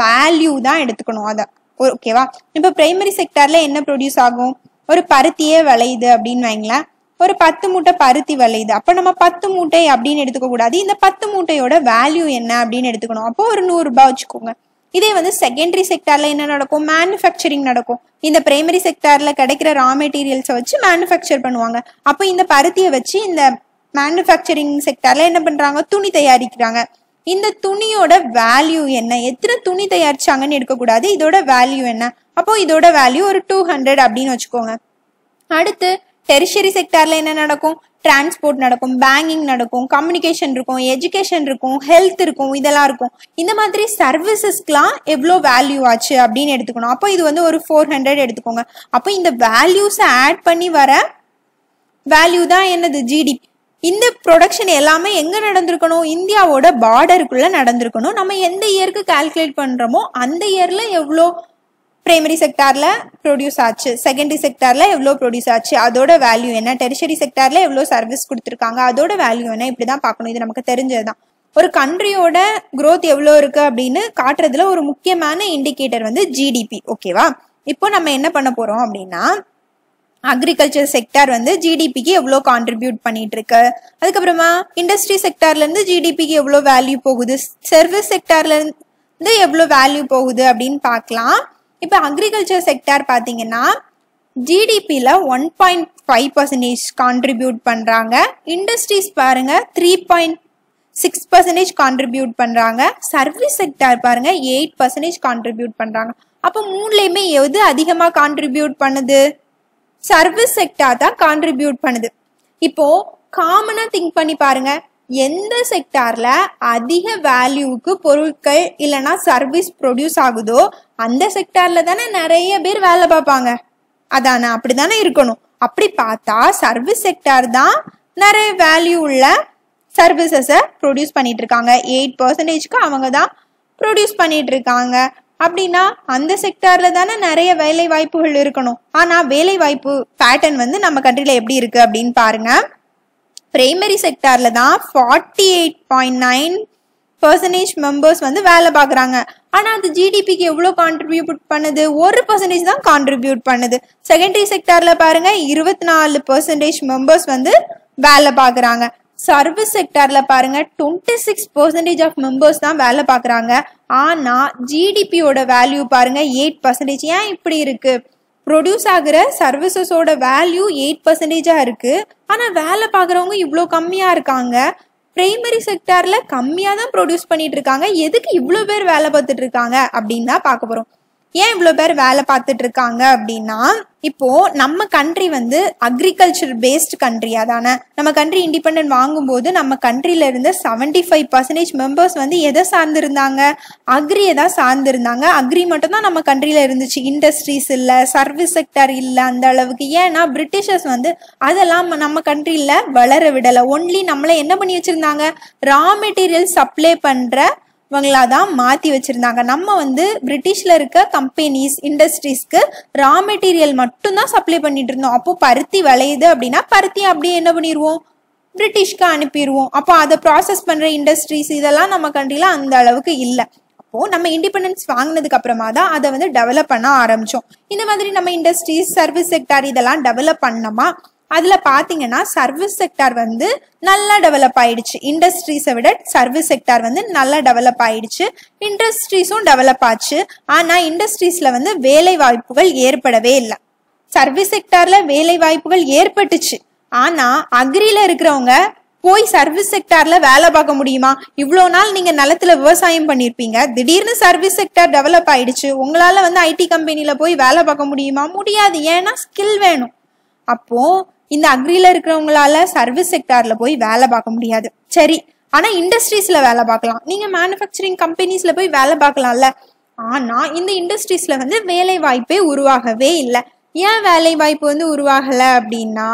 வேல்யூ தான் எடுத்துக்கணும், அதான் ஓகேவா? இப்போ பிரைமரி செக்டாரில் என்ன ப்ரொடியூஸ் ஆகும்? ஒரு பருத்தியே விளையுது அப்படின்னு வைங்களேன், ஒரு 10 மூட்டை பருத்தி விளையுது. அப்போ நம்ம 10 மூட்டை அப்படின்னு எடுத்துக்கக்கூடாது, இந்த 10 மூட்டையோட வேல்யூ என்ன அப்படின்னு எடுத்துக்கணும். அப்போ ஒரு 100 ரூபாய் வச்சுக்கோங்க. இதே வந்து செகண்டரி செக்டாரில் என்ன நடக்கும்? மேனுஃபேக்சரிங் நடக்கும். இந்த பிரைமரி செக்டாரில் கிடைக்கிற ரா மெட்டீரியல்ஸை வச்சு மேனுஃபேக்சர் பண்ணுவாங்க. அப்போ இந்த பருத்தியை வச்சு இந்த மேனுஃபேக்சரிங் செக்டாரில் என்ன பண்ணுறாங்க? துணி தயாரிக்கிறாங்க. இந்த துணியோட வேல்யூ என்ன? எத்தனை துணி தயாரிச்சாங்கன்னு எடுக்கக்கூடாது, இதோட வேல்யூ என்ன? அப்போ இதோட வேல்யூ ஒரு 200 அப்படின்னு வச்சுக்கோங்க. அடுத்து டெரிஷரி செக்டாரில் என்ன நடக்கும்? டிரான்ஸ்போர்ட் நடக்கும், பேங்கிங் நடக்கும், கம்யூனிகேஷன் இருக்கும், எஜுகேஷன் இருக்கும், ஹெல்த் இருக்கும், இதெல்லாம் இருக்கும். இந்த மாதிரி சர்வீசஸ்க்குலாம் எவ்வளோ வேல்யூ ஆச்சு அப்படின்னு எடுத்துக்கணும். அப்போ இது வந்து ஒரு 400 எடுத்துக்கோங்க. அப்போ இந்த வேல்யூஸை ஆட் பண்ணி வர வேல்யூ தான் என்னது? GDP. இந்த ப்ரொடக்ஷன் எல்லாமே எங்கே நடந்திருக்கணும்? இந்தியாவோட பார்டருக்குள்ளே நடந்திருக்கணும். நம்ம எந்த இயருக்கு கால்குலேட் பண்ணுறோமோ அந்த இயரில் எவ்வளோ பிரைமரி செக்டாரில் ப்ரொடியூஸ் ஆச்சு, செகண்டரி செக்டாரில் எவ்வளோ ப்ரொடியூஸ் ஆச்சு, அதோட வேல்யூ என்ன, டெரிஷரி செக்டாரில் எவ்வளோ சர்வீஸ் கொடுத்துருக்காங்க, அதோட வேல்யூ என்ன, இப்படி தான் பார்க்கணும். இது நமக்கு தெரிஞ்சது தான். ஒரு கண்ட்ரியோட க்ரோத் எவ்வளோ இருக்குது அப்படின்னு காட்டுறதுல ஒரு முக்கியமான இண்டிகேட்டர் வந்து GDP, ஓகேவா? இப்போ நம்ம என்ன பண்ண போகிறோம் அப்படின்னா அக்ரிகல்ச்சர் செக்டார் வந்து GDPக்கு எவ்வளோ கான்ட்ரிபியூட் பண்ணிட்டு இருக்கு, அதுக்கப்புறமா இண்டஸ்ட்ரி செக்டார்லேருந்து GDPக்கு எவ்வளோ வேல்யூ போகுது, சர்வீஸ் செக்டார்லேருந்து எவ்வளோ வேல்யூ போகுது அப்படின்னு பார்க்கலாம். இப்போ அக்ரிகல்ச்சர் செக்டார் பார்த்தீங்கன்னா GDPயில் 1.5% கான்ட்ரிபியூட் பண்ணுறாங்க. இண்டஸ்ட்ரீஸ் பாருங்கள் 3.6 6% contribute பண்றாங்க. சர்வீஸ் செக்டார் பாருங்க 8% contribute பண்றாங்க. அப்ப மூணுலயுமே எது அதிகமா கான்ட்ரிபியூட் பண்ணுது? சர்வீஸ் செக்டார் தான் கான்ட்ரிபியூட் பண்ணுது. இப்போ காமனா திங்க் பண்ணி பாருங்க, எந்த செக்டார்ல அதிக வேல்யூக்கு பொருட்கள் இல்லைன்னா சர்வீஸ் ப்ரொடியூஸ் ஆகுதோ அந்த செக்டார்ல தானே நிறைய பேர் வேலை பார்ப்பாங்க. அதானே அப்படிதானே இருக்கணும். அப்படி பார்த்தா சர்வீஸ் செக்டார் தான் நிறைய வேல்யூ உள்ள சர்வீசஸை ப்ரொடியூஸ் பண்ணிட்டு இருக்காங்க. 8%க்கு அவங்க தான் ப்ரொடியூஸ் பண்ணிட்டு இருக்காங்க. அப்படின்னா அந்த செக்டார்ல தானே நிறைய வேலை வாய்ப்புகள் இருக்கணும். ஆனா வேலை வாய்ப்பு பேட்டர்ன் வந்து நம்ம கண்ட்ரில எப்படி இருக்கு அப்படின்னு பாருங்க. பிரைமரி செக்டார்ல தான் 48.9% மெம்பர்ஸ் வந்து வேலை பார்க்குறாங்க. ஆனால் அது ஜிடிபிக்கு எவ்வளோ கான்ட்ரிபியூட் பண்ணுது? 1% தான் கான்ட்ரிபியூட் பண்ணுது. செகண்டரி செக்டார்ல பாருங்க 24% மெம்பர்ஸ் வந்து வேலை பார்க்குறாங்க. சர்வீஸ் செக்டார்ல பாருங்க 26% ஆஃப் மெம்பர்ஸ் தான் வேலை பார்க்குறாங்க. ஆனால் ஜிடிபியோட வேல்யூ பாருங்க 8%. ஏன் இப்படி இருக்கு? ப்ரொடியூஸ் ஆகிற சர்வீசஸோட வேல்யூ 8%ஆக இருக்குது, ஆனால் வேலை பார்க்குறவங்க இவ்வளோ கம்மியாக இருக்காங்க. பிரைமரி செக்டாரில் கம்மியாக தான் ப்ரொடியூஸ் பண்ணிட்டு இருக்காங்க. எதுக்கு இவ்வளோ பேர் வேலை பார்த்துட்டு இருக்காங்க அப்படின்னு தான் பார்க்க போகிறோம். ஏன் இவ்வளோ பேர் வேலை பார்த்துட்டு இருக்காங்க அப்படின்னா, இப்போது நம்ம கண்ட்ரி வந்து அக்ரிகல்ச்சர் பேஸ்டு கண்ட்ரியாக தானே. நம்ம கண்ட்ரி இண்டிபெண்டன்ட் வாங்கும்போது நம்ம கண்ட்ரியில் இருந்த 75% மெம்பர்ஸ் வந்து எதை சார்ந்திருந்தாங்க? அக்ரியை தான் சார்ந்திருந்தாங்க. அக்ரி மட்டும் தான் நம்ம கண்ட்ரியில் இருந்துச்சு. இண்டஸ்ட்ரீஸ் இல்லை, சர்வீஸ் செக்டர் இல்லை அந்த அளவுக்கு. ஏன்னா பிரிட்டிஷர்ஸ் வந்து அதெல்லாம் நம்ம கண்ட்ரியில் வளர விடலை. ஒன்லி நம்மளை என்ன பண்ணி வச்சுருந்தாங்க? ரா மெட்டீரியல் சப்ளை பண்ணுற இவங்களா தான் மாற்றி வச்சுருந்தாங்க. நம்ம வந்து பிரிட்டிஷில் இருக்க கம்பெனிஸ் இண்டஸ்ட்ரீஸ்க்கு ரா மெட்டீரியல் மட்டும்தான் சப்ளை பண்ணிட்டு இருந்தோம். அப்போது பருத்தி விளையுது அப்படின்னா பருத்தியை அப்படியே என்ன பண்ணிடுவோம்? பிரிட்டிஷ்க்கு அனுப்பிடுவோம். அப்போ அதை ப்ராசஸ் பண்ணுற இண்டஸ்ட்ரீஸ் இதெல்லாம் நம்ம கண்ட்ரியில் அந்த அளவுக்கு இல்லை. அப்போது நம்ம இண்டிபெண்டன்ஸ் வாங்கினதுக்கு அப்புறமா தான் அதை வந்து டெவலப் பண்ண ஆரம்பித்தோம். இந்த மாதிரி நம்ம இண்டஸ்ட்ரீஸ் சர்வீஸ் செக்டார் இதெல்லாம் டெவலப் பண்ணோமா? அதில் பார்த்தீங்கன்னா சர்வீஸ் செக்டார் வந்து நல்லா டெவலப் ஆயிடுச்சு. இண்டஸ்ட்ரீஸை விட சர்வீஸ் செக்டார் வந்து நல்லா டெவலப் ஆயிடுச்சு. இண்டஸ்ட்ரீஸும் டெவலப் ஆச்சு. ஆனால் இண்டஸ்ட்ரீஸில் வந்து வேலை வாய்ப்புகள் ஏற்படவே இல்லை. சர்வீஸ் செக்டாரில் வேலை வாய்ப்புகள் ஏற்பட்டுச்சு. ஆனால் அக்ரியில் இருக்கிறவங்க போய் சர்வீஸ் செக்டார்ல வேலை பார்க்க முடியுமா? இவ்வளோ நாள் நீங்க நிலத்துல விவசாயம் பண்ணிருப்பீங்க, திடீர்னு சர்வீஸ் செக்டார் டெவலப் ஆயிடுச்சு, உங்களால வந்து ஐடி கம்பெனியில போய் வேலை பார்க்க முடியுமா? முடியாது. ஏன்னா ஸ்கில் வேணும். அப்போ இந்த அக்ரியில் இருக்கிறவங்களால சர்வீஸ் செக்டாரில் போய் வேலை பார்க்க முடியாது. சரி, ஆனால் இண்டஸ்ட்ரீஸில் வேலை பார்க்கலாம். நீங்கள் மேனுஃபேக்சரிங் கம்பெனிஸில் போய் வேலை பார்க்கலாம்ல. ஆனால் இந்த இண்டஸ்ட்ரீஸில் வந்து வேலை வாய்ப்பே உருவாகவே இல்லை. ஏன் வேலை வாய்ப்பு வந்து உருவாகலை அப்படின்னா,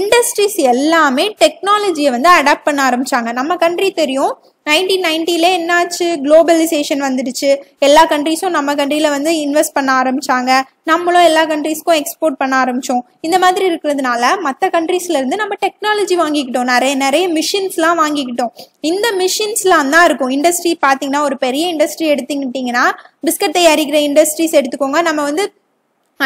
இண்டஸ்ட்ரீஸ் எல்லாமே டெக்னாலஜியை வந்து அடாப்ட் பண்ண ஆரம்பித்தாங்க. நம்ம கண்ட்ரி தெரியும், 1990லே என்னாச்சு? குளோபலைசேஷன் வந்துடுச்சு. எல்லா கண்ட்ரிஸும் நம்ம கண்ட்ரியில் வந்து இன்வெஸ்ட் பண்ண ஆரம்பித்தாங்க. நம்மளும் எல்லா கண்ட்ரிஸ்க்கும் எக்ஸ்போர்ட் பண்ண ஆரம்பித்தோம். இந்த மாதிரி இருக்கிறதுனால மற்ற கண்ட்ரீஸ்லேருந்து நம்ம டெக்னாலஜி வாங்கிக்கிட்டோம். நிறைய மிஷின்ஸ்லாம் வாங்கிக்கிட்டோம். இந்த மிஷின்ஸ்லாம் தான் இருக்கும் இண்டஸ்ட்ரி. பார்த்தீங்கன்னா ஒரு பெரிய இண்டஸ்ட்ரி எடுத்துக்கிட்டிங்கன்னா பிஸ்கட் தயாரிக்கிற இண்டஸ்ட்ரீஸ் எடுத்துக்கோங்க. நம்ம வந்து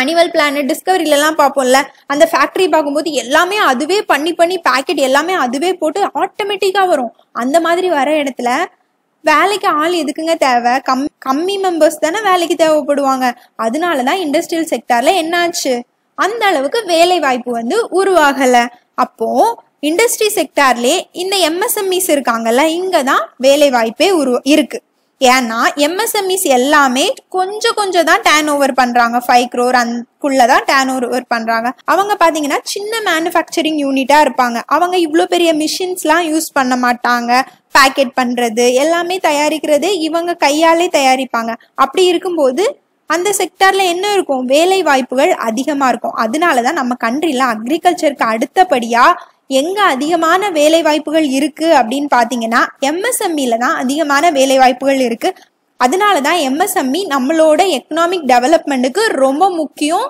அனிமல் பிளானட் டிஸ்கவரியிலலாம் பார்ப்போம்ல, அந்த ஃபேக்ட்ரி பார்க்கும்போது எல்லாமே அதுவே பண்ணி பேக்கெட் எல்லாமே அதுவே போட்டு ஆட்டோமேட்டிக்காக வரும். அந்த மாதிரி வர இடத்துல வேலைக்கு ஆள் எதுக்குங்க தேவை? கம்மி மெம்பர்ஸ் தானே வேலைக்கு தேவைப்படுவாங்க. அதனால தான் இண்டஸ்ட்ரியல் செக்டாரில் என்னாச்சு? அந்த அளவுக்கு வேலை வாய்ப்பு வந்து உருவாகலை. அப்போது இண்டஸ்ட்ரி செக்டார்லேயே இந்த எம்எஸ்எம்இஸ் இருக்காங்கல்ல, இங்கே தான் வேலை வாய்ப்பே இருக்குது. ஏன்னா எம்எஸ்எம்இஸ் எல்லாமே கொஞ்சம் தான் டேன் ஓவர் பண்ணுறாங்க. 5 crore அங்குள்ள தான் டேன் ஓவர் பண்ணுறாங்க. அவங்க பார்த்தீங்கன்னா சின்ன மேனுஃபேக்சரிங் யூனிட்டாக இருப்பாங்க. அவங்க இவ்வளோ பெரிய மிஷின்ஸ்லாம் யூஸ் பண்ண மாட்டாங்க. பேக்கெட் பண்ணுறது எல்லாமே தயாரிக்கிறது இவங்க கையாலே தயாரிப்பாங்க. அப்படி இருக்கும்போது அந்த செக்டாரில் என்ன இருக்கும்? வேலை வாய்ப்புகள் அதிகமாக இருக்கும். அதனால தான் நம்ம கண்ட்ரியில் அக்ரிகல்ச்சருக்கு அடுத்தபடியாக எங்கே அதிகமான வேலை வாய்ப்புகள் இருக்குது அப்படின்னு பார்த்தீங்கன்னா எம்எஸ்எம்இயில் தான் அதிகமான வேலை வாய்ப்புகள் இருக்குது. அதனால தான் எம்எஸ்எம்இ நம்மளோட எக்கனாமிக் டெவலப்மெண்ட்டுக்கு ரொம்ப முக்கியம்.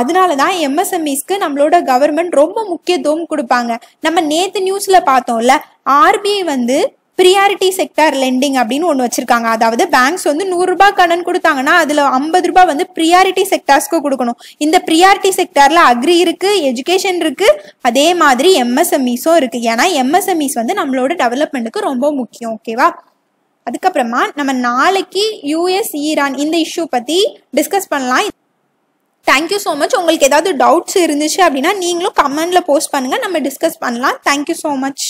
அதனால தான் எம்எஸ்எம்இஸ்க்கு நம்மளோட கவர்மெண்ட் ரொம்ப முக்கியத்துவம் கொடுப்பாங்க. நம்ம நேற்று நியூஸில் பார்த்தோம்ல, ஆர்பிஐ வந்து ப்ரியாரிட்டி செக்டார் லெண்டிங் அப்படின்னு ஒன்று வச்சுருக்காங்க. அதாவது பேங்க்ஸ் வந்து 100 ரூபாய் கடன் கொடுத்தாங்கன்னா அதில் 50 ரூபாய் வந்து ப்ரியாரிட்டி செக்டார்ஸ்க்கு கொடுக்கணும். இந்த ப்ரியாரிட்டி செக்டாரில் அக்ரி இருக்குது, எஜுகேஷன் இருக்குது, அதே மாதிரி எம்எஸ்எம்இஸும் இருக்குது. ஏன்னா எம்எஸ்எம்இஸ் வந்து நம்மளோட டெவலப்மெண்ட்டுக்கு ரொம்ப முக்கியம். ஓகேவா? அதுக்கப்புறமா நம்ம நாளைக்கு யூஎஸ் ஈரான் இந்த இஷ்யூ பற்றி டிஸ்கஸ் பண்ணலாம். Thank you so much. உங்களுக்கு ஏதாவது டவுட்ஸ் இருந்துச்சு அப்படின்னா நீங்களும் கமெண்டில் போஸ்ட் பண்ணுங்கள், நம்ம டிஸ்கஸ் பண்ணலாம். Thank you so much.